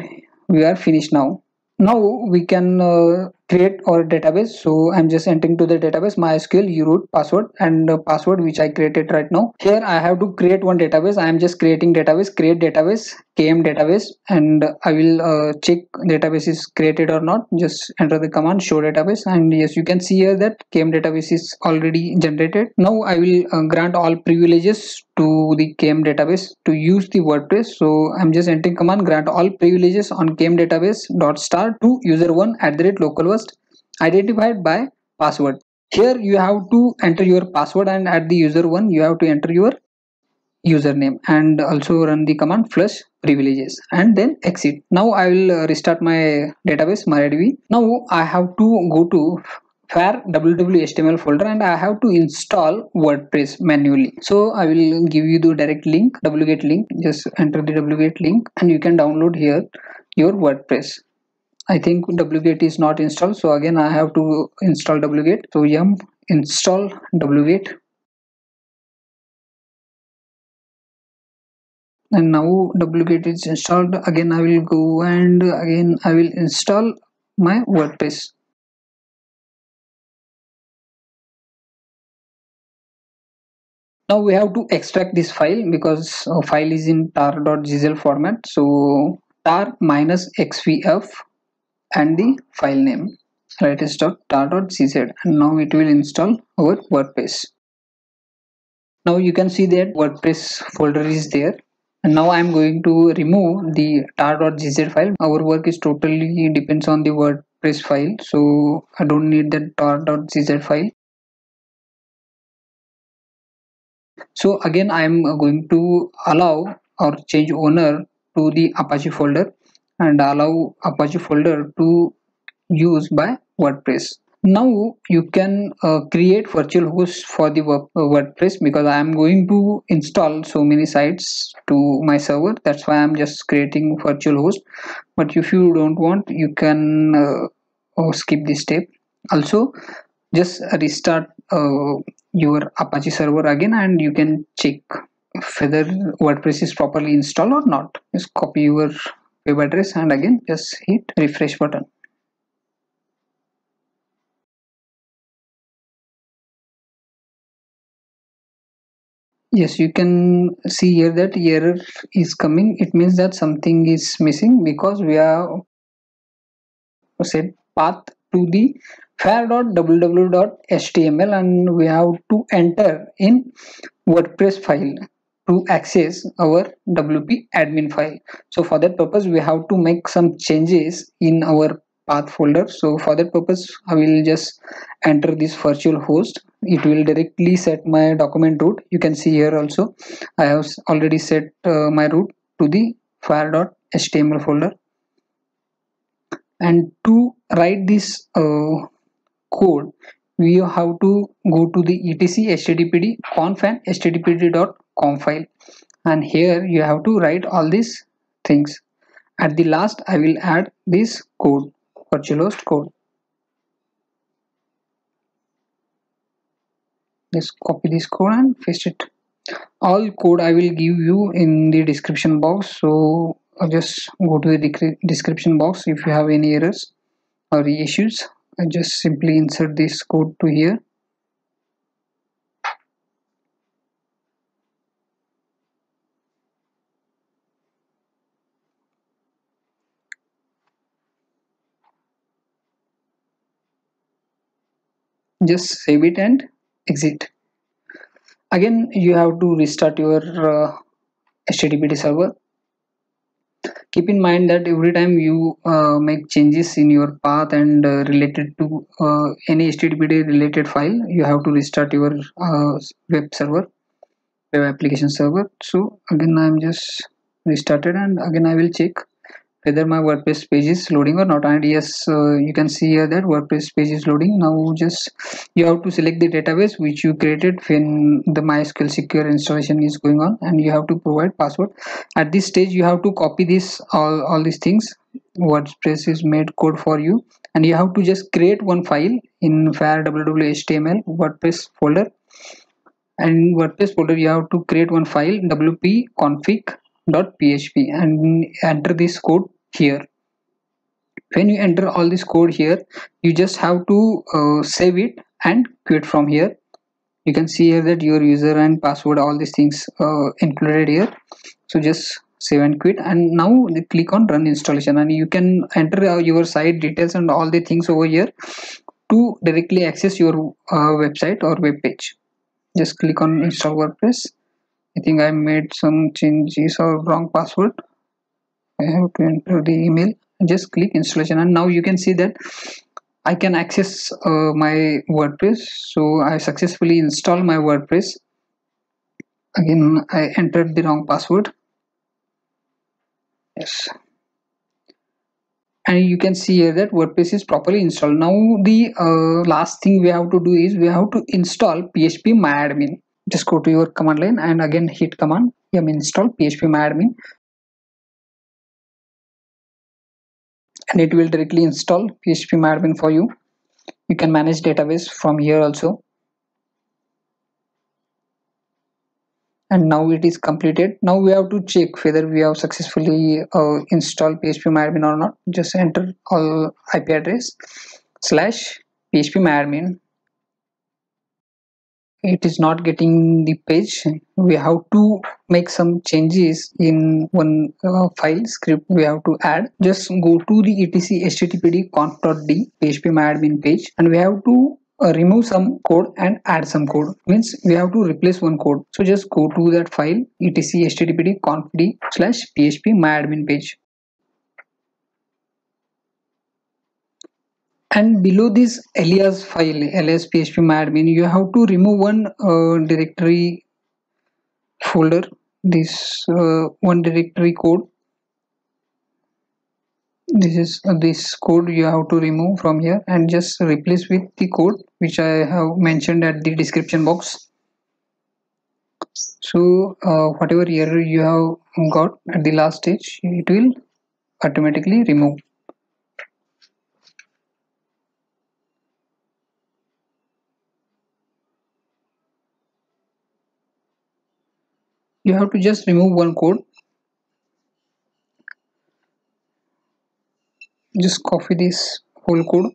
we are finished now. Now we can uh, create our database. So I'm just entering to the database MySQL uroot password and uh, password which I created right now. Here I have to create one database. I am just creating database, create database, K M database, and I will uh, check database is created or not. Just enter the command show database, and yes, you can see here that K M database is already generated. Now I will uh, grant all privileges to the K M database to use the WordPress. So I'm just entering command grant all privileges on K M database dot star to user one at the rate localhost identified by password. Here you have to enter your password, and at the user one you have to enter your username, and also run the command flush privileges and then exit. Now I will restart my database MariaDB. Now I have to go to fire www.html folder and I have to install WordPress manually. So I will give you the direct link, wget link. Just enter the wget link and you can download here your WordPress. I think wget is not installed, so again I have to install wget. So yum install wget. And now wget is installed. Again I will go and again I will install my WordPress. Now we have to extract this file because file is in tar.gzl format. So tar minus xvf and the file name. Right, stop tar.gz, and now it will install our WordPress. Now you can see that WordPress folder is there. And now I am going to remove the tar.gz file. Our work is totally depends on the WordPress file, so I don't need that tar.gz file. So again I am going to allow or change owner to the Apache folder and allow Apache folder to use by WordPress. Now you can uh, create virtual hosts for the WordPress because I am going to install so many sites to my server. That's why I am just creating virtual host. But if you don't want, you can uh, oh, skip this step. Also, just restart uh, your Apache server again and you can check whether WordPress is properly installed or not. Just copy your web address and again just hit refresh button. Yes, you can see here that error is coming. It means that something is missing because we have set path to the file.www.html and we have to enter in WordPress file to access our W P admin file. So for that purpose, we have to make some changes in our path folder. So for that purpose, I will just enter this virtual host. It will directly set my document root. You can see here also I have already set uh, my root to the file.html folder. And to write this uh, code, we have to go to the etc httpd conf and httpd.conf file, and here you have to write all these things. At the last I will add this code, virtual host code. Just copy this code and paste it. All code I will give you in the description box, so I'll just go to the description box. If you have any errors or issues, I just simply insert this code to here. Just save it and exit. Again you have to restart your uh, H T T P D server. Keep in mind that every time you uh, make changes in your path and uh, related to uh, any H T T P D related file, you have to restart your uh, web server, web application server. So again I'm just restarted and again I will check whether my WordPress page is loading or not. And yes, uh, you can see here that WordPress page is loading. Now just you have to select the database which you created when the MySQL secure installation is going on, and you have to provide password. At this stage you have to copy this all, all these things. WordPress is made code for you, and you have to just create one file in file.www.html WordPress folder, and WordPress folder you have to create one file wp-config.php and enter this code here. When you enter all this code here, you just have to uh, save it and quit from here. You can see here that your user and password, all these things uh, included here. So just save and quit, and now click on run installation, and you can enter your site details and all the things over here to directly access your uh, website or web page. Just click on install WordPress. I think I made some changes or wrong password. I have to enter the email. Just click installation, and now you can see that I can access uh, my WordPress. So I successfully installed my WordPress. Again, I entered the wrong password. Yes. And you can see here that WordPress is properly installed. Now the uh, last thing we have to do is we have to install phpMyAdmin. Just go to your command line and again hit command yum install phpMyAdmin, and it will directly install phpMyAdmin for you. You can manage database from here also. And now it is completed. Now we have to check whether we have successfully uh, installed phpMyAdmin or not. Just enter all I P address slash phpMyAdmin. it is not getting the page, we have to make some changes in one uh, file script. We have to add, just go to the etc httpd conf.d phpMyAdmin page, and we have to uh, remove some code and add some code, means we have to replace one code. So just go to that file, etc httpd conf.d slash phpMyAdmin page, and below this alias file alias phpMyAdmin you have to remove one uh, directory folder, this uh, one directory code. This is uh, this code you have to remove from here and just replace with the code which I have mentioned at the description box. So uh, whatever error you have got at the last stage, it will automatically remove. You have to just remove one code, just copy this whole code,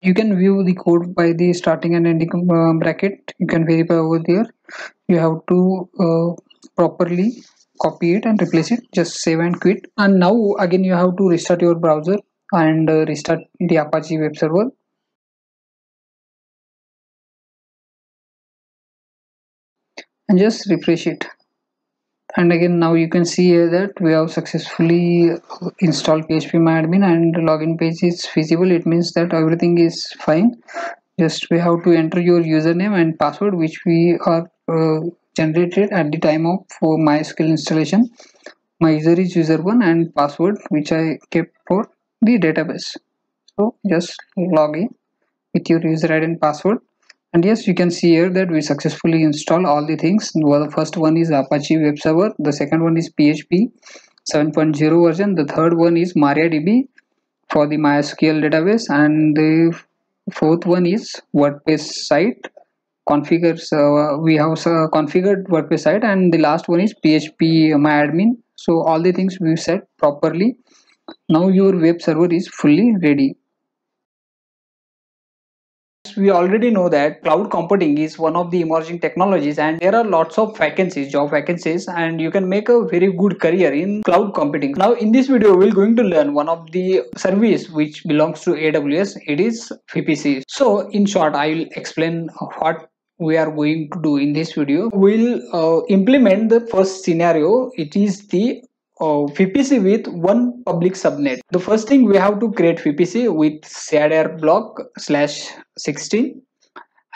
you can view the code by the starting and ending uh, bracket, you can verify over there. You have to uh, properly copy it and replace it, just save and quit. And now again you have to restart your browser and uh, restart the Apache web server. And just refresh it, and again now you can see here that we have successfully installed phpMyAdmin and the login page is visible. It means that everything is fine. Just we have to enter your username and password which we are uh, generated at the time of for MySQL installation. My user is user one and password which I kept for the database. So just log in with your user I D and password. And yes, you can see here that we successfully install all the things. Well, the first one is Apache web server, the second one is P H P seven point oh version, the third one is MariaDB for the MySQL database, and the fourth one is WordPress site configures. Uh, we have uh, configured WordPress site, and the last one is phpMyAdmin. So all the things we set properly. Now your web server is fully ready. We already know that cloud computing is one of the emerging technologies, and there are lots of vacancies, job vacancies, and you can make a very good career in cloud computing. Now in this video we're going to learn one of the service which belongs to A W S. It is V P C. So in short, I will explain what we are going to do in this video. We'll uh, implement the first scenario. It is the Uh, V P C with one public subnet. The first thing we have to create V P C with C I D R block slash sixteen,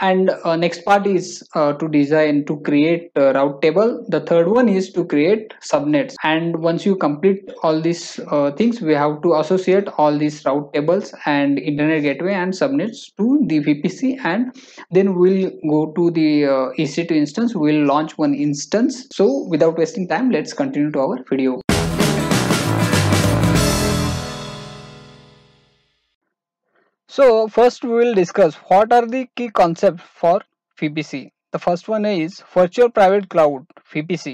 and uh, next part is uh, to design to create a route table. The third one is to create subnets, and once you complete all these uh, things, we have to associate all these route tables and internet gateway and subnets to the V P C, and then we'll go to the uh, E C two instance. We'll launch one instance. So without wasting time, let's continue to our video. So first we will discuss what are the key concepts for V P C. The first one is virtual private cloud V P C,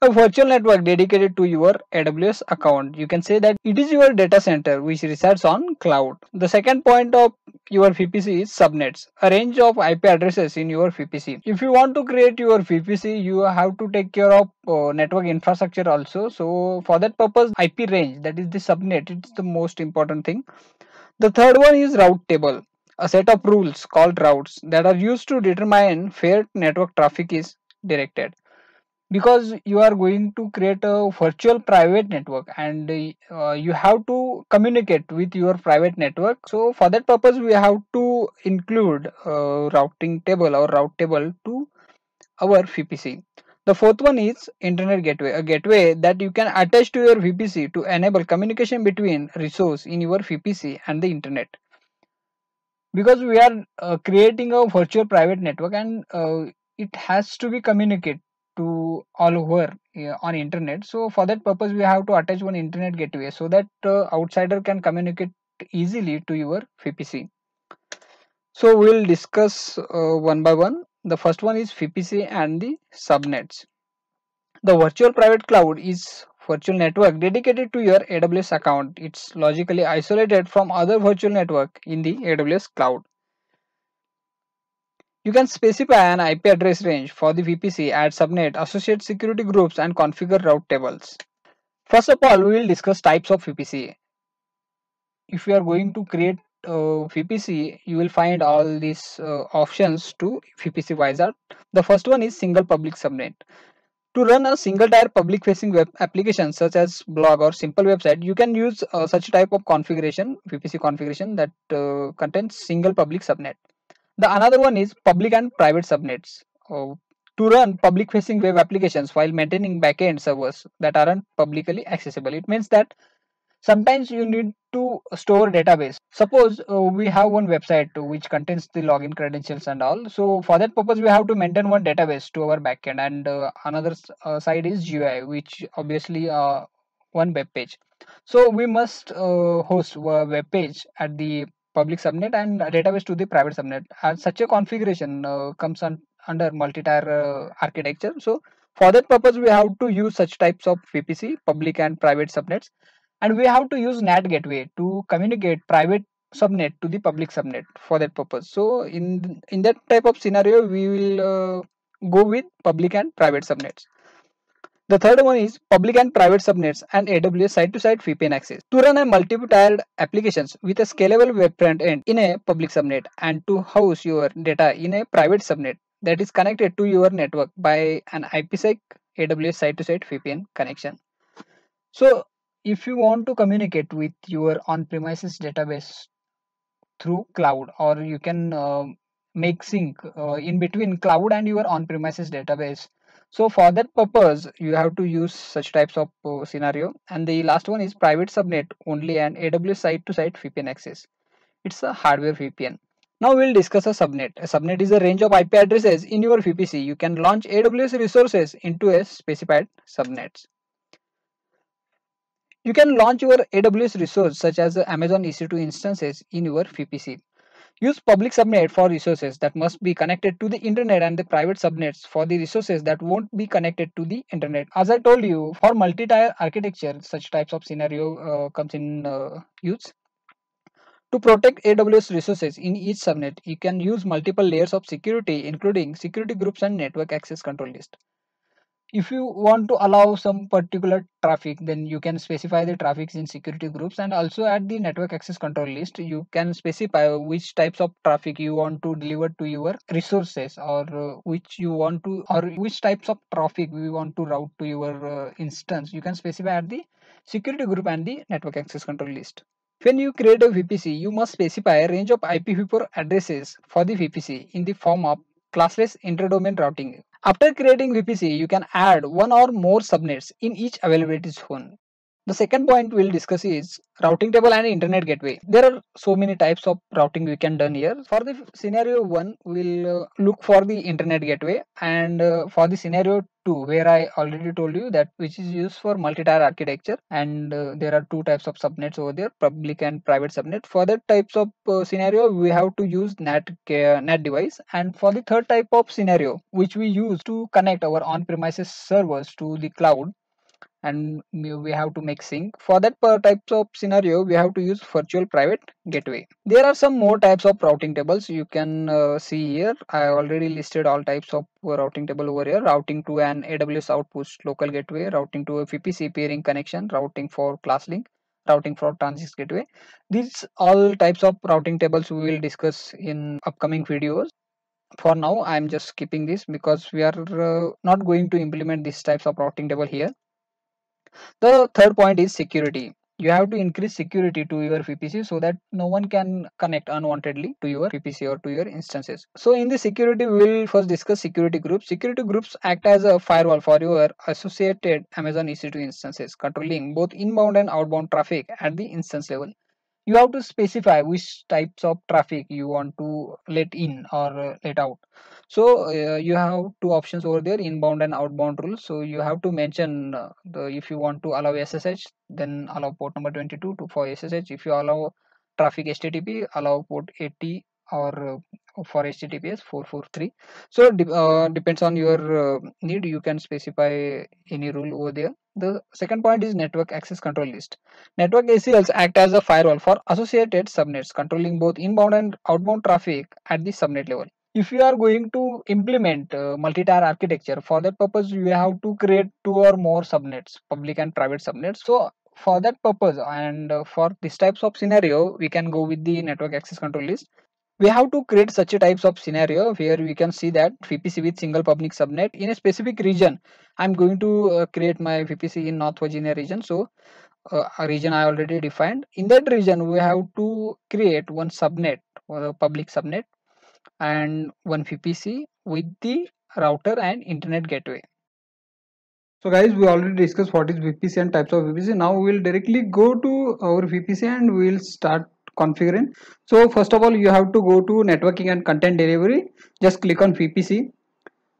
a virtual network dedicated to your A W S account. You can say that it is your data center which resides on cloud. The second point of your V P C is subnets, a range of I P addresses in your V P C. If you want to create your V P C, you have to take care of uh, network infrastructure also. So for that purpose, I P range, that is the subnet, it's the most important thing. The third one is route table, a set of rules called routes that are used to determine where network traffic is directed. Because you are going to create a virtual private network, and uh, you have to communicate with your private network. So for that purpose, we have to include a routing table or route table to our V P C. The fourth one is internet gateway, a gateway that you can attach to your V P C to enable communication between resources in your V P C and the internet. Because we are uh, creating a virtual private network, and uh, it has to be communicated to all over uh, on internet. So for that purpose, we have to attach one internet gateway so that uh, outsider can communicate easily to your V P C. So we will discuss uh, one by one. The first one is V P C and the subnets. The virtual private cloud is virtual network dedicated to your A W S account. It's logically isolated from other virtual network in the A W S cloud. You can specify an I P address range for the V P C, add subnet, associate security groups, and configure route tables. First of all, we will discuss types of V P C. If you are going to create uh, V P C, you will find all these uh, options to V P C wizard. The first one is single public subnet. To run a single tier public facing web application such as blog or simple website, you can use uh, such type of configuration, V P C configuration that uh, contains single public subnet. The another one is public and private subnets. Uh, to run public facing web applications while maintaining backend servers that aren't publicly accessible. It means that sometimes you need to store database. Suppose uh, we have one website which contains the login credentials and all. So for that purpose, we have to maintain one database to our backend, and uh, another uh, side is G U I, which obviously uh, one web page. So we must uh, host a web page at the public subnet and database to the private subnet. And such a configuration uh, comes on under multi-tier uh, architecture. So for that purpose, we have to use such types of V P C, public and private subnets, and we have to use N A T gateway to communicate private subnet to the public subnet for that purpose. So in in that type of scenario, we will uh, go with public and private subnets. The third one is public and private subnets and A W S side-to-side V P N access. To run a multi-tiered applications with a scalable web front end in a public subnet and to house your data in a private subnet that is connected to your network by an IPsec A W S side-to-side V P N connection. So if you want to communicate with your on-premises database through cloud, or you can uh, make sync uh, in between cloud and your on-premises database. So for that purpose, you have to use such types of uh, scenario. And the last one is private subnet only and A W S side-to-side V P N access. It's a hardware V P N. Now we'll discuss a subnet. A subnet is a range of I P addresses in your V P C. You can launch A W S resources into a specified subnets. You can launch your A W S resource such as the Amazon E C two instances in your V P C. Use public subnet for resources that must be connected to the internet and the private subnets for the resources that won't be connected to the internet. As I told you, for multi-tier architecture, such types of scenario uh, comes in uh, use. To protect A W S resources in each subnet, you can use multiple layers of security, including security groups and network access control list. If you want to allow some particular traffic, then you can specify the traffics in security groups, and also at the network access control list, you can specify which types of traffic you want to deliver to your resources, or uh, which you want to, or which types of traffic we want to route to your uh, instance. You can specify at the security group and the network access control list. When you create a V P C, you must specify a range of I P v four addresses for the V P C in the form of classless inter-domain routing. After creating V P C, you can add one or more subnets in each availability zone. The second point we'll discuss is routing table and internet gateway. There are so many types of routing we can done here. For the scenario one, we'll look for the internet gateway, and for the scenario two, where I already told you that which is used for multi-tier architecture, and there are two types of subnets over there, public and private subnet. For that types of scenario, we have to use N A T, N A T device, and for the third type of scenario, which we use to connect our on-premises servers to the cloud, and we have to make sync. For that types of scenario, we have to use virtual private gateway. There are some more types of routing tables you can uh, see here. I already listed all types of routing table over here. Routing to an A W S output local gateway, routing to a V P C peering connection, routing for class link, routing for transit gateway. These all types of routing tables we will discuss in upcoming videos. For now, I am just skipping this because we are uh, not going to implement these types of routing table here. The third point is security. You have to increase security to your V P C so that no one can connect unwantedly to your V P C or to your instances. So in the security, we will first discuss security groups. Security groups act as a firewall for your associated Amazon E C two instances, controlling both inbound and outbound traffic at the instance level. You have to specify which types of traffic you want to let in or let out. So uh, you have two options over there, inbound and outbound rules. So you have to mention uh, the, if you want to allow S S H, then allow port number twenty-two to, for S S H. If you allow traffic H T T P, allow port eighty, or uh, for H T T P S four forty-three. So de uh, depends on your uh, need, you can specify any rule over there. The second point is network access control list. Network A C Ls act as a firewall for associated subnets, controlling both inbound and outbound traffic at the subnet level. If you are going to implement uh, multi-tier architecture, for that purpose you have to create two or more subnets, public and private subnets. So for that purpose and uh, for these types of scenario, we can go with the network access control list. We have to create such a types of scenario where we can see that V P C with single public subnet in a specific region. I'm going to uh, create my V P C in North Virginia region. So uh, a region I already defined. In that region, we have to create one subnet or a public subnet and one V P C with the router and internet gateway. So guys, we already discussed what is V P C and types of V P C. Now we will directly go to our V P C and we will start configuring. So first of all, you have to go to networking and content delivery. Just click on V P C.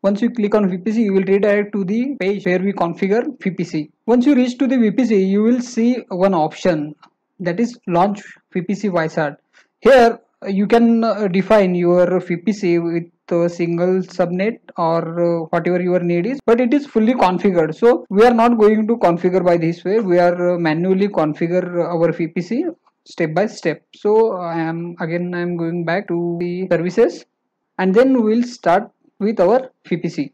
Once you click on V P C, you will redirect to the page where we configure V P C. Once you reach to the V P C, you will see one option, that is launch V P C wizard. Here you can define your V P C with a single subnet or whatever your need is, but it is fully configured. So we are not going to configure by this way. We are manually configure our V P C step by step. So I am again I am going back to the services and then we will start with our V P C.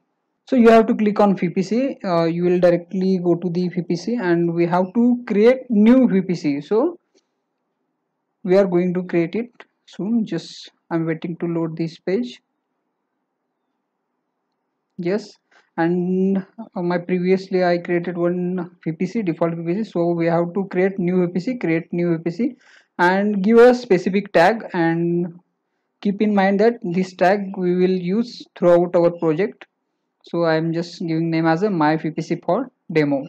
So you have to click on V P C. Uh, you will directly go to the V P C and we have to create new V P C. So we are going to create it soon. Just I'm waiting to load this page. Yes, and my previously I created one V P C, default V P C. So we have to create new V P C, create new V P C and give a specific tag, and keep in mind that this tag we will use throughout our project. So I am just giving name as a my V P C for demo.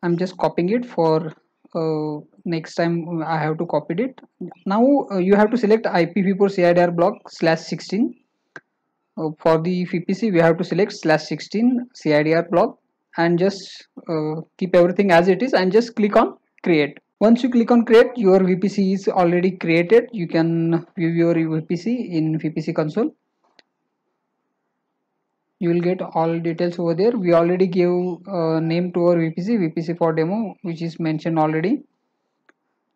I am just copying it for uh, next time I have to copy it. Now uh, you have to select I P v four C I D R block slash sixteen. For the V P C, we have to select slash sixteen C I D R block and just uh, keep everything as it is and just click on create. Once you click on create, your V P C is already created. You can view your V P C in V P C console. You will get all details over there. We already gave uh, name to our V P C, V P C for demo, which is mentioned already.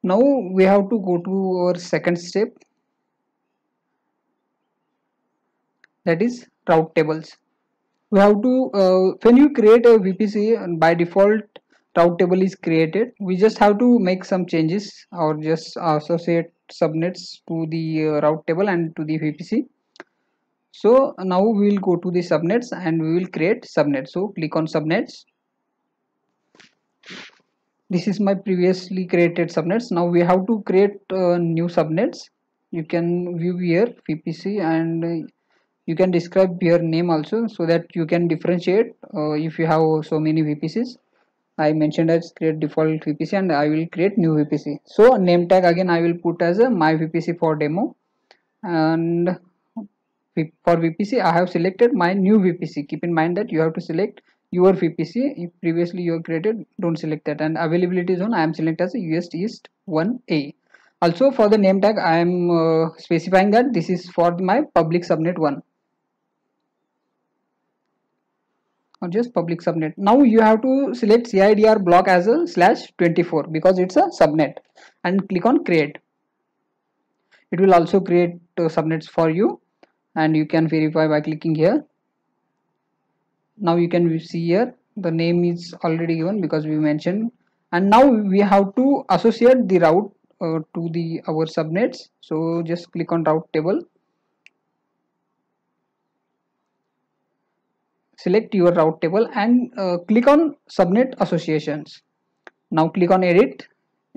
Now we have to go to our second step, that is route tables. We have to uh, when you create a V P C, and by default route table is created. We just have to make some changes or just associate subnets to the uh, route table and to the V P C. So now we will go to the subnets and we will create subnets. So click on subnets. This is my previously created subnets. Now we have to create uh, new subnets. You can view here V P C and uh, you can describe your name also, so that you can differentiate uh, if you have so many V P Cs. I mentioned as create default V P C and I will create new V P C. So name tag again I will put as a my V P C for demo, and for V P C I have selected my new V P C. Keep in mind that you have to select your V P C. If previously you have created, don't select that. And availability zone I am selected as a U S East one A. Also for the name tag I am uh, specifying that this is for my public subnet one. Or just public subnet. Now you have to select C I D R block as a slash twenty-four because it's a subnet, and click on create. It will also create uh, subnets for you and you can verify by clicking here. Now you can see here the name is already given because we mentioned, and now we have to associate the route uh, to the our subnets. So just click on route table. Select your route table and uh, click on subnet associations. Now click on edit,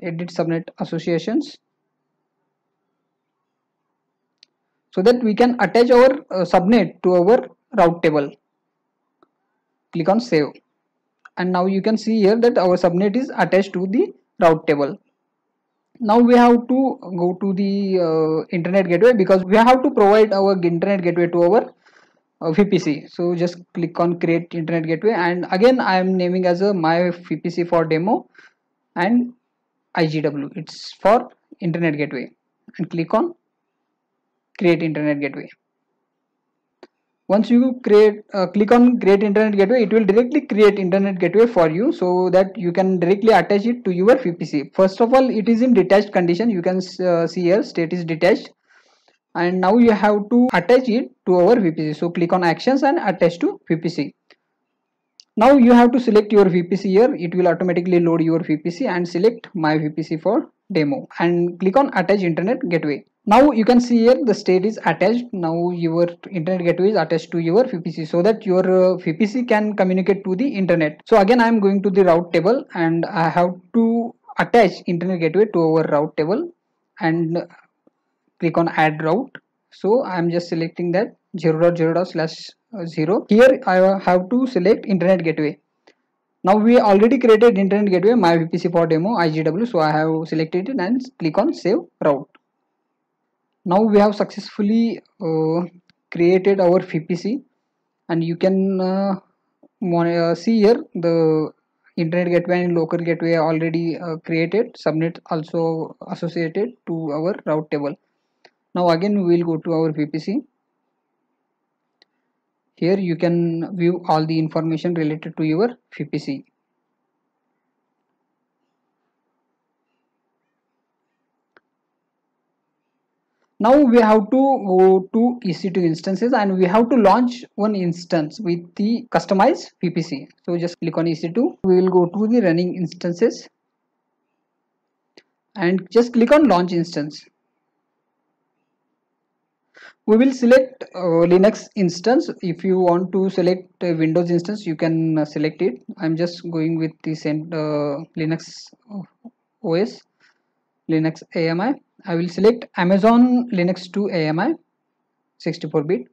edit subnet associations, so that we can attach our uh, subnet to our route table. Click on save, and now you can see here that our subnet is attached to the route table. Now we have to go to the uh, internet gateway because we have to provide our internet gateway to our Uh, V P C. So just click on create internet gateway, and again I am naming as a my V P C for demo and I G W, it's for internet gateway, and click on create internet gateway. Once you create uh, click on create internet gateway, it will directly create internet gateway for you, so that you can directly attach it to your V P C. First of all, it is in detached condition. You can uh, see here state is detached, and now you have to attach it to our V P C. So click on actions and attach to V P C. Now you have to select your V P C here. It will automatically load your V P C, and select my V P C for demo and click on attach internet gateway. Now you can see here the state is attached. Now your internet gateway is attached to your V P C, so that your uh, V P C can communicate to the internet. So again I am going to the route table, and I have to attach internet gateway to our route table and click on add route. So I am just selecting that zero dot zero dot slash zero. Here I have to select internet gateway. Now we already created internet gateway my V P C for demo I G W, so I have selected it and click on save route. Now we have successfully uh, created our V P C, and you can uh, see here the internet gateway and local gateway already uh, created, subnet also associated to our route table. Now again we will go to our V P C. Here you can view all the information related to your V P C. Now we have to go to E C two instances, and we have to launch one instance with the customized V P C. So just click on E C two. We will go to the running instances and just click on launch instance. We will select uh, Linux instance. If you want to select a Windows instance, you can uh, select it. I'm just going with the same uh, Linux O S, Linux A M I. I will select Amazon Linux two A M I, sixty-four bit.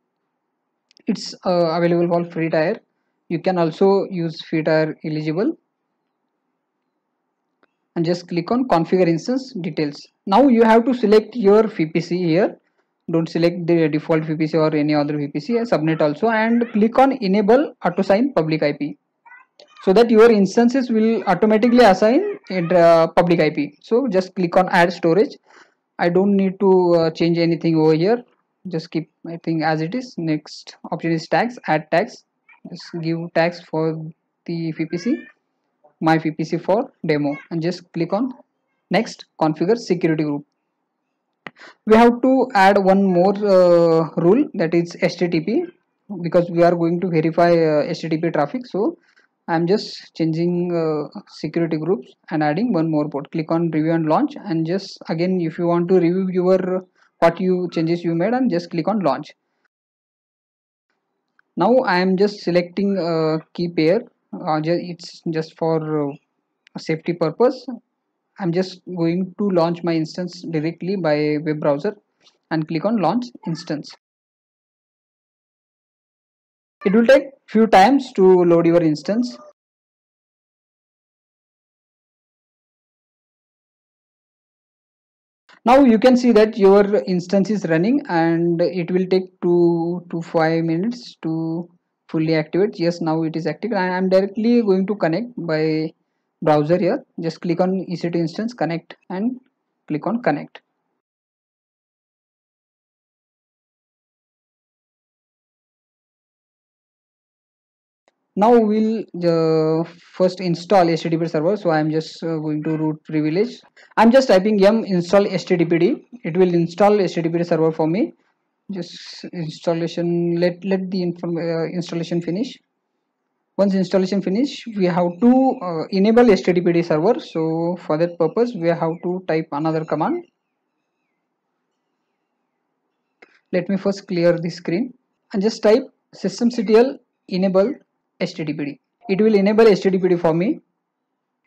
It's uh, available for free tier. You can also use free tier eligible. And just click on configure instance details. Now you have to select your V P C here. Don't select the default V P C or any other V P C, subnet also, and click on enable auto-sign public I P, so that your instances will automatically assign it, uh, public I P. So just click on add storage. I don't need to uh, change anything over here. Just keep I think as it is. Next option is tags, add tags. Just give tags for the V P C, my V P C for demo, and just click on next, configure security group. We have to add one more uh, rule, that is H T T P, because we are going to verify uh, H T T P traffic. So I am just changing uh, security groups and adding one more port. Click on review and launch, and just again if you want to review your what you changes you made, and just click on launch. Now I am just selecting a uh, key pair. Uh, it's just for uh, safety purpose. I'm just going to launch my instance directly by web browser and click on launch instance. It will take few times to load your instance. Now you can see that your instance is running, and it will take two to five minutes to fully activate. Yes, now it is active, and I'm directly going to connect by browser here. Just click on E C two instance connect and click on connect. Now we'll uh, first install H T T P server. So I'm just uh, going to root privilege. I'm just typing yum install H T T P D. It will install H T T P server for me. Just installation. Let let the inform, uh, installation finish. Once installation finish, we have to uh, enable H T T P D server. So for that purpose, we have to type another command. Let me first clear the screen and just type systemctl enable H T T P D. It will enable H T T P D for me.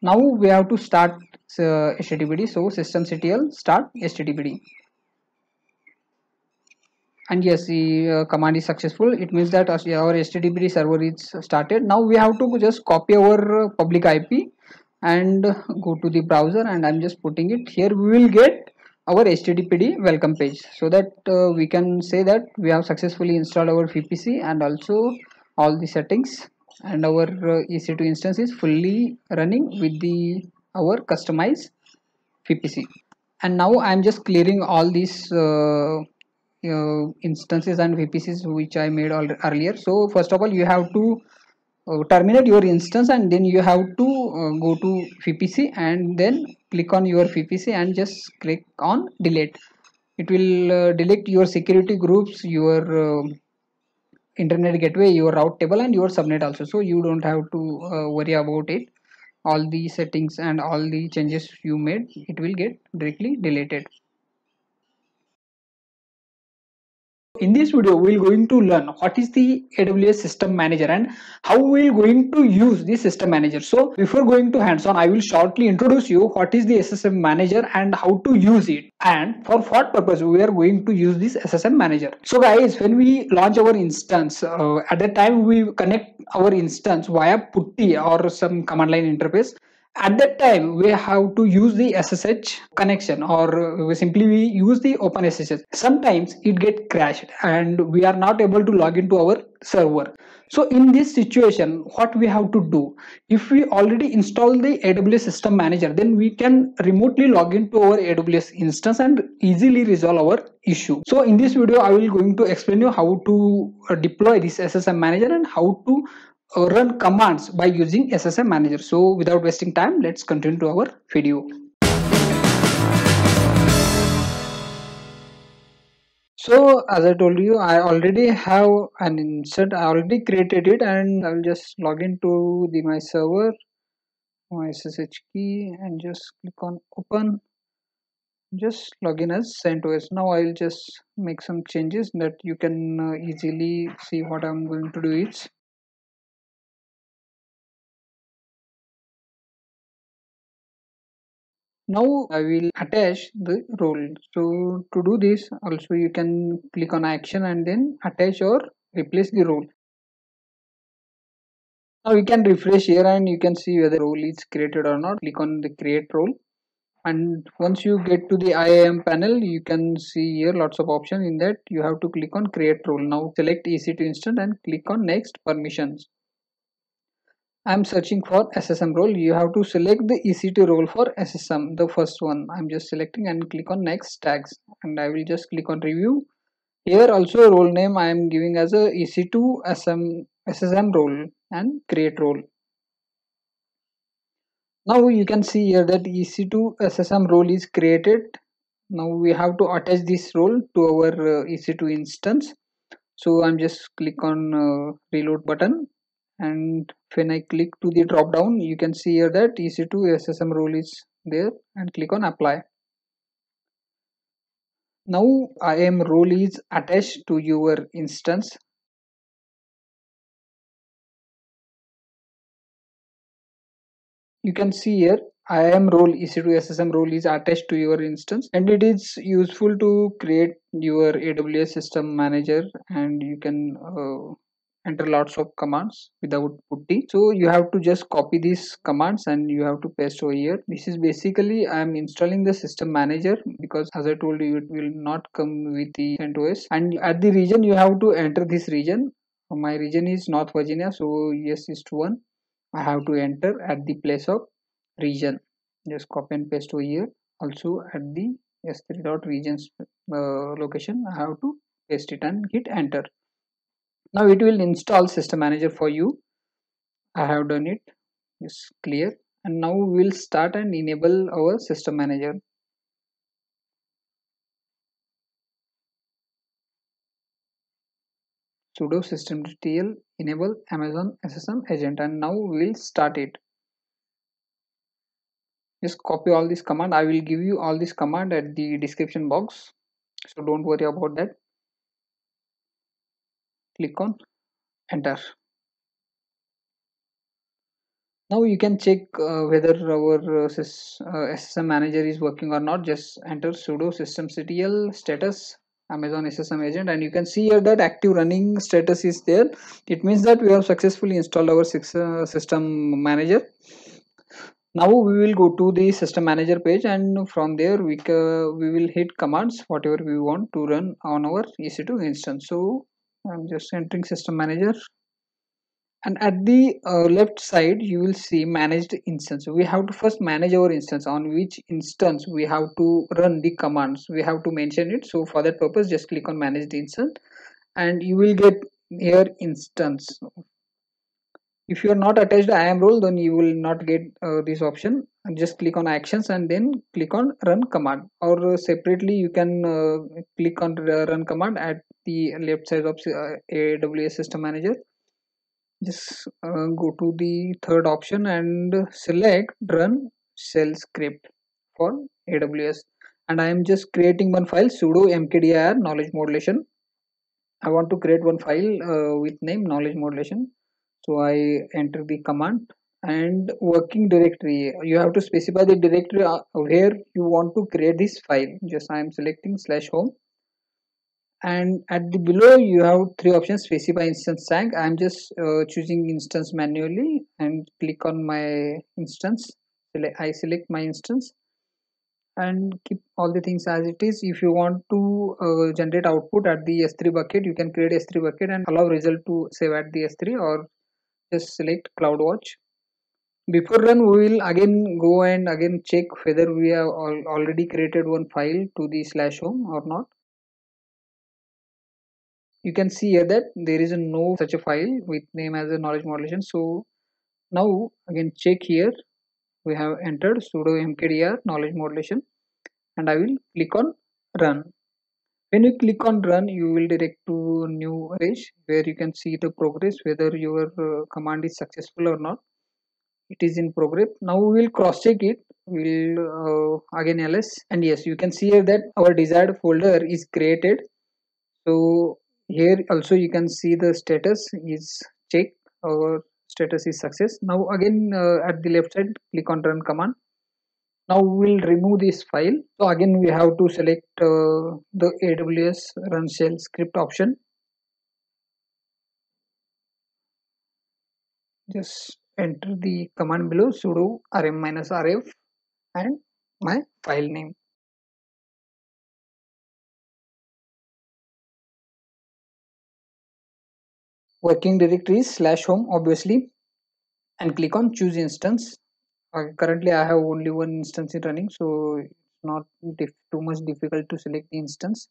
Now we have to start uh, H T T P D. So systemctl start H T T P D. And yes, the uh, command is successful. It means that our H T T P D server is started. Now we have to just copy our public I P and go to the browser, and I'm just putting it here. We will get our H T T P D welcome page, so that uh, we can say that we have successfully installed our V P C, and also all the settings, and our uh, E C two instance is fully running with the our customized V P C. And now I'm just clearing all these uh, uh, instances and V P Cs which I made all earlier. So first of all, you have to uh, terminate your instance, and then you have to uh, go to V P C and then click on your V P C and just click on delete. It will uh, delete your security groups, your uh, internet gateway, your route table, and your subnet also. So you don't have to uh, worry about it. All the settings and all the changes you made, it will get directly deleted. In this video, we are going to learn what is the A W S system manager and how we are going to use the system manager. So before going to hands on, I will shortly introduce you what is the S S M manager and how to use it and for what purpose we are going to use this S S M manager. So guys, when we launch our instance, uh, at that time we connect our instance via Putty or some command line interface. At that time, we have to use the S S H connection, or we simply we use the open S S H. Sometimes it gets crashed and we are not able to log into our server. So in this situation, what we have to do? If we already install the A W S system manager, then we can remotely log into our A W S instance and easily resolve our issue. So in this video, I will going to explain you how to deploy this S S M manager and how to run commands by using S S M manager. So without wasting time, let's continue to our video. So as I told you, I already have an insert, I already created it, and I will just log into the my server, my S S H key, and just click on open. Just log in as CentOS. Now I will just make some changes that you can easily see what I'm going to do is. Now I will attach the role. So to do this, also you can click on action and then attach or replace the role. Now you can refresh here and you can see whether role is created or not. Click on the create role, and once you get to the I A M panel, you can see here lots of options. In that, you have to click on create role. Now select E C two instance and click on next permissions. I'm searching for S S M role. You have to select the E C two role for S S M, the first one. I'm just selecting and click on next tags, and I will just click on review. Here also role name I am giving as a E C two S S M role and create role. Now you can see here that E C two S S M role is created. Now we have to attach this role to our uh, E C two instance. So I'm just click on uh, reload button. And when I click to the drop down, you can see here that E C two S S M role is there, and click on apply. Now I A M role is attached to your instance. You can see here I A M role, E C two S S M role is attached to your instance, and it is useful to create your A W S system manager, and you can uh, enter lots of commands without Putty. So you have to just copy these commands and you have to paste over here. This is basically I am installing the system manager, because as I told you, it will not come with the CentOS. And at the region, you have to enter this region. My region is North Virginia, so yes is to one. I have to enter at the place of region. Just copy and paste over here. Also at the S three dot regions uh, location, I have to paste it and hit enter. Now it will install system manager for you. I have done it. It's clear. And now we will start and enable our system manager. Sudo systemdetl enable Amazon S S M agent, and now we will start it. Just copy all this command. I will give you all this command at the description box, so don't worry about that. Click on enter. Now you can check uh, whether our uh, S S M manager is working or not. Just enter sudo systemdetl status Amazon S S M agent, and you can see here that active running status is there. It means that we have successfully installed our system manager. Now we will go to the system manager page, and from there we, uh, we will hit commands whatever we want to run on our E C two instance. So I'm just entering system manager, And at the uh, left side, you will see managed instance. We have to first manage our instance, on which instance we have to run the commands. We have to mention it. So for that purpose, just click on managed instance and you will get here instance. If you are not attached I A M role, then you will not get uh, this option. And just click on actions and then click on run command, or uh, separately you can uh, click on run command at the left side of uh, A W S system manager. Just uh, go to the third option and select run shell script for A W S. And I am just creating one file, sudo mkdir knowledge modulation. I want to create one file uh, with name knowledge modulation. So I enter the command and working directory. You have to specify the directory where you want to create this file. Just I am selecting slash home. And at the below you have three options, specify instance tag. I am just uh, choosing instance manually and click on my instance. I select my instance and keep all the things as it is. If you want to uh, generate output at the S three bucket, you can create S three bucket and allow result to save at the S three, or just select CloudWatch. Before run, we will again go and again check whether we have al already created one file to the slash home or not. You can see here that there is no such a file with name as a knowledge modulation. So now again check here. We have entered sudo mkdir knowledge modulation and I will click on run. When you click on run, you will direct to new page where you can see the progress, whether your uh, command is successful or not. It is in progress. Now we will cross check it. We'll uh, again ls, and yes, you can see here that our desired folder is created. So here also you can see the status is check, our status is success. Now again uh, at the left side, click on run command. Now we will remove this file. So again we have to select uh, the A W S run shell script option. Just enter the command below, sudo rm-rf and my file name. Working directory is slash home obviously, and click on choose instance. Uh, currently I have only one instance in running, so it's not diff too much difficult to select the instance.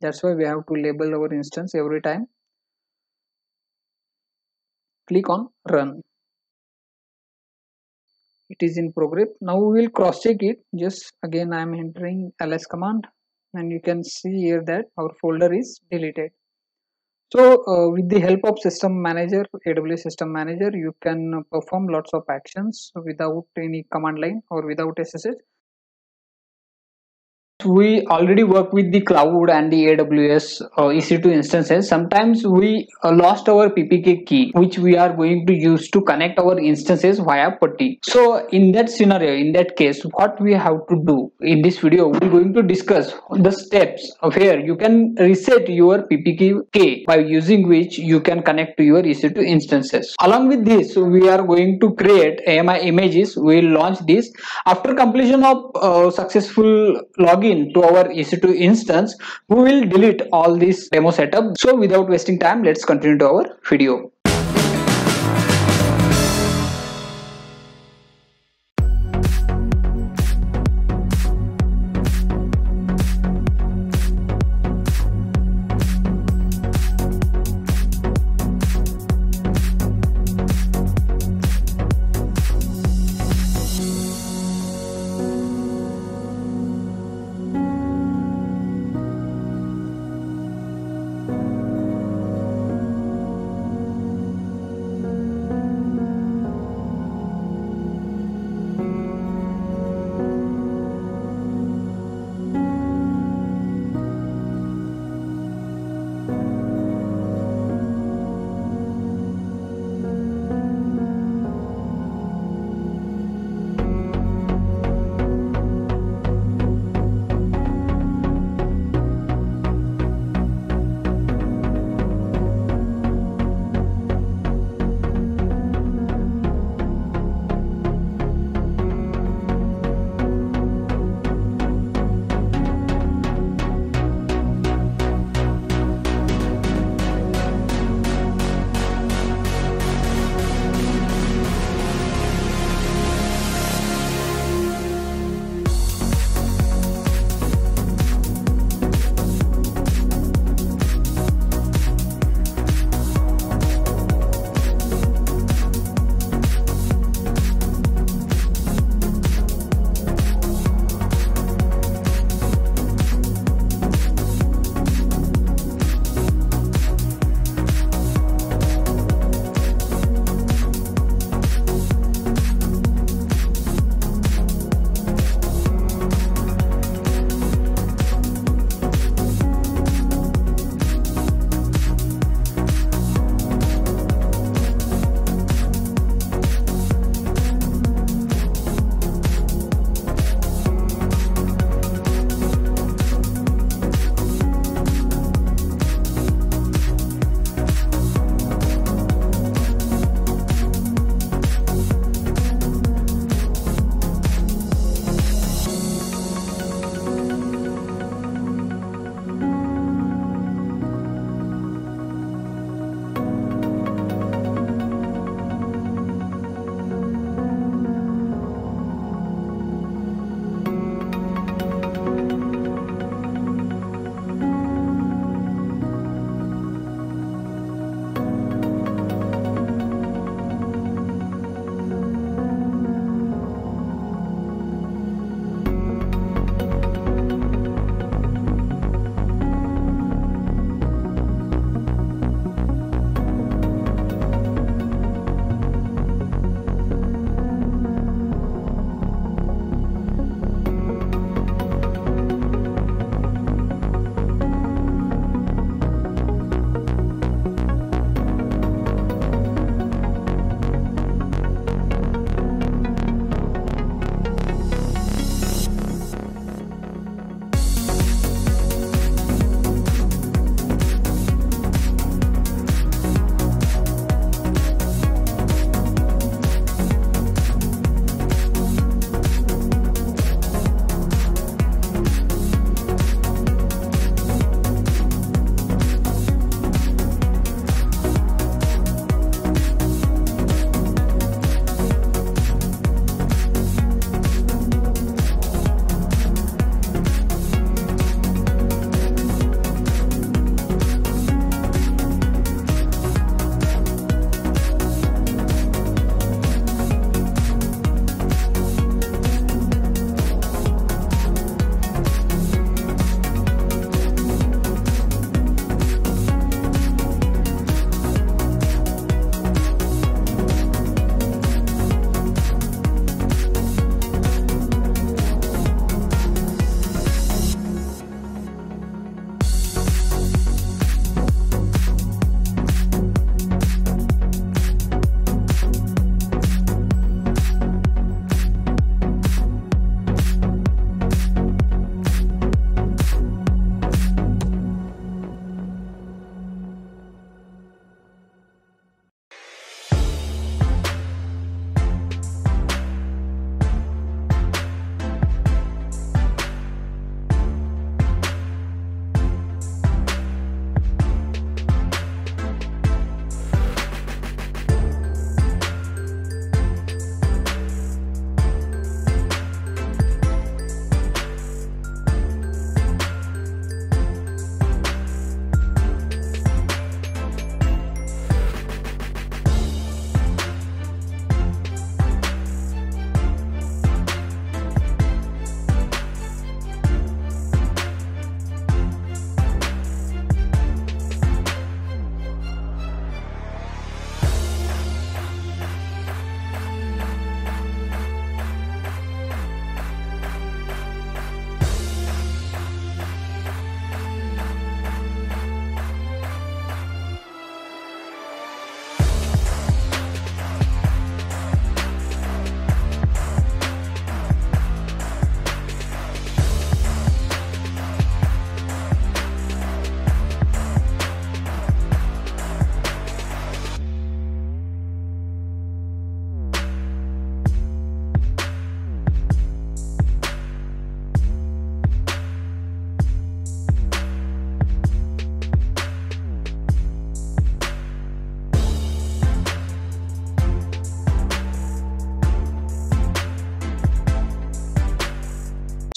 That's why we have to label our instance every time. Click on run. It is in progress. Now we will cross check it. Just again I am entering ls command and you can see here that our folder is deleted. So uh, with the help of system manager, A W S system manager, you can perform lots of actions without any command line or without S S H. We already work with the cloud and the A W S uh, E C two instances. Sometimes we uh, lost our P P K key, which we are going to use to connect our instances via Putty. So in that scenario, in that case, what we have to do in this video, we're going to discuss the steps of where you can reset your P P K key, by using which you can connect to your E C two instances. Along with this, we are going to create A M I images. We'll launch this. After completion of uh, successful login to our E C two instance, we will delete all this demo setup. So without wasting time, let's continue to our video.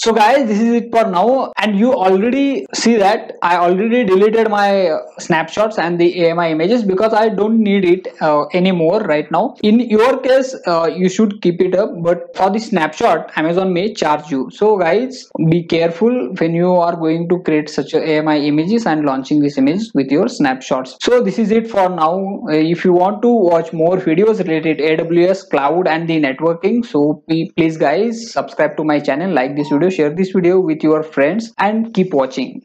So guys, this is it for now, and you already see that I already deleted my snapshots and the A M I images because I don't need it uh, anymore right now. In your case, uh, you should keep it up, but for the snapshot, Amazon may charge you. So guys, be careful when you are going to create such A M I images and launching this image with your snapshots. So this is it for now. If you want to watch more videos related A W S, cloud and the networking, so please guys, subscribe to my channel, like this video, share this video with your friends, and keep watching.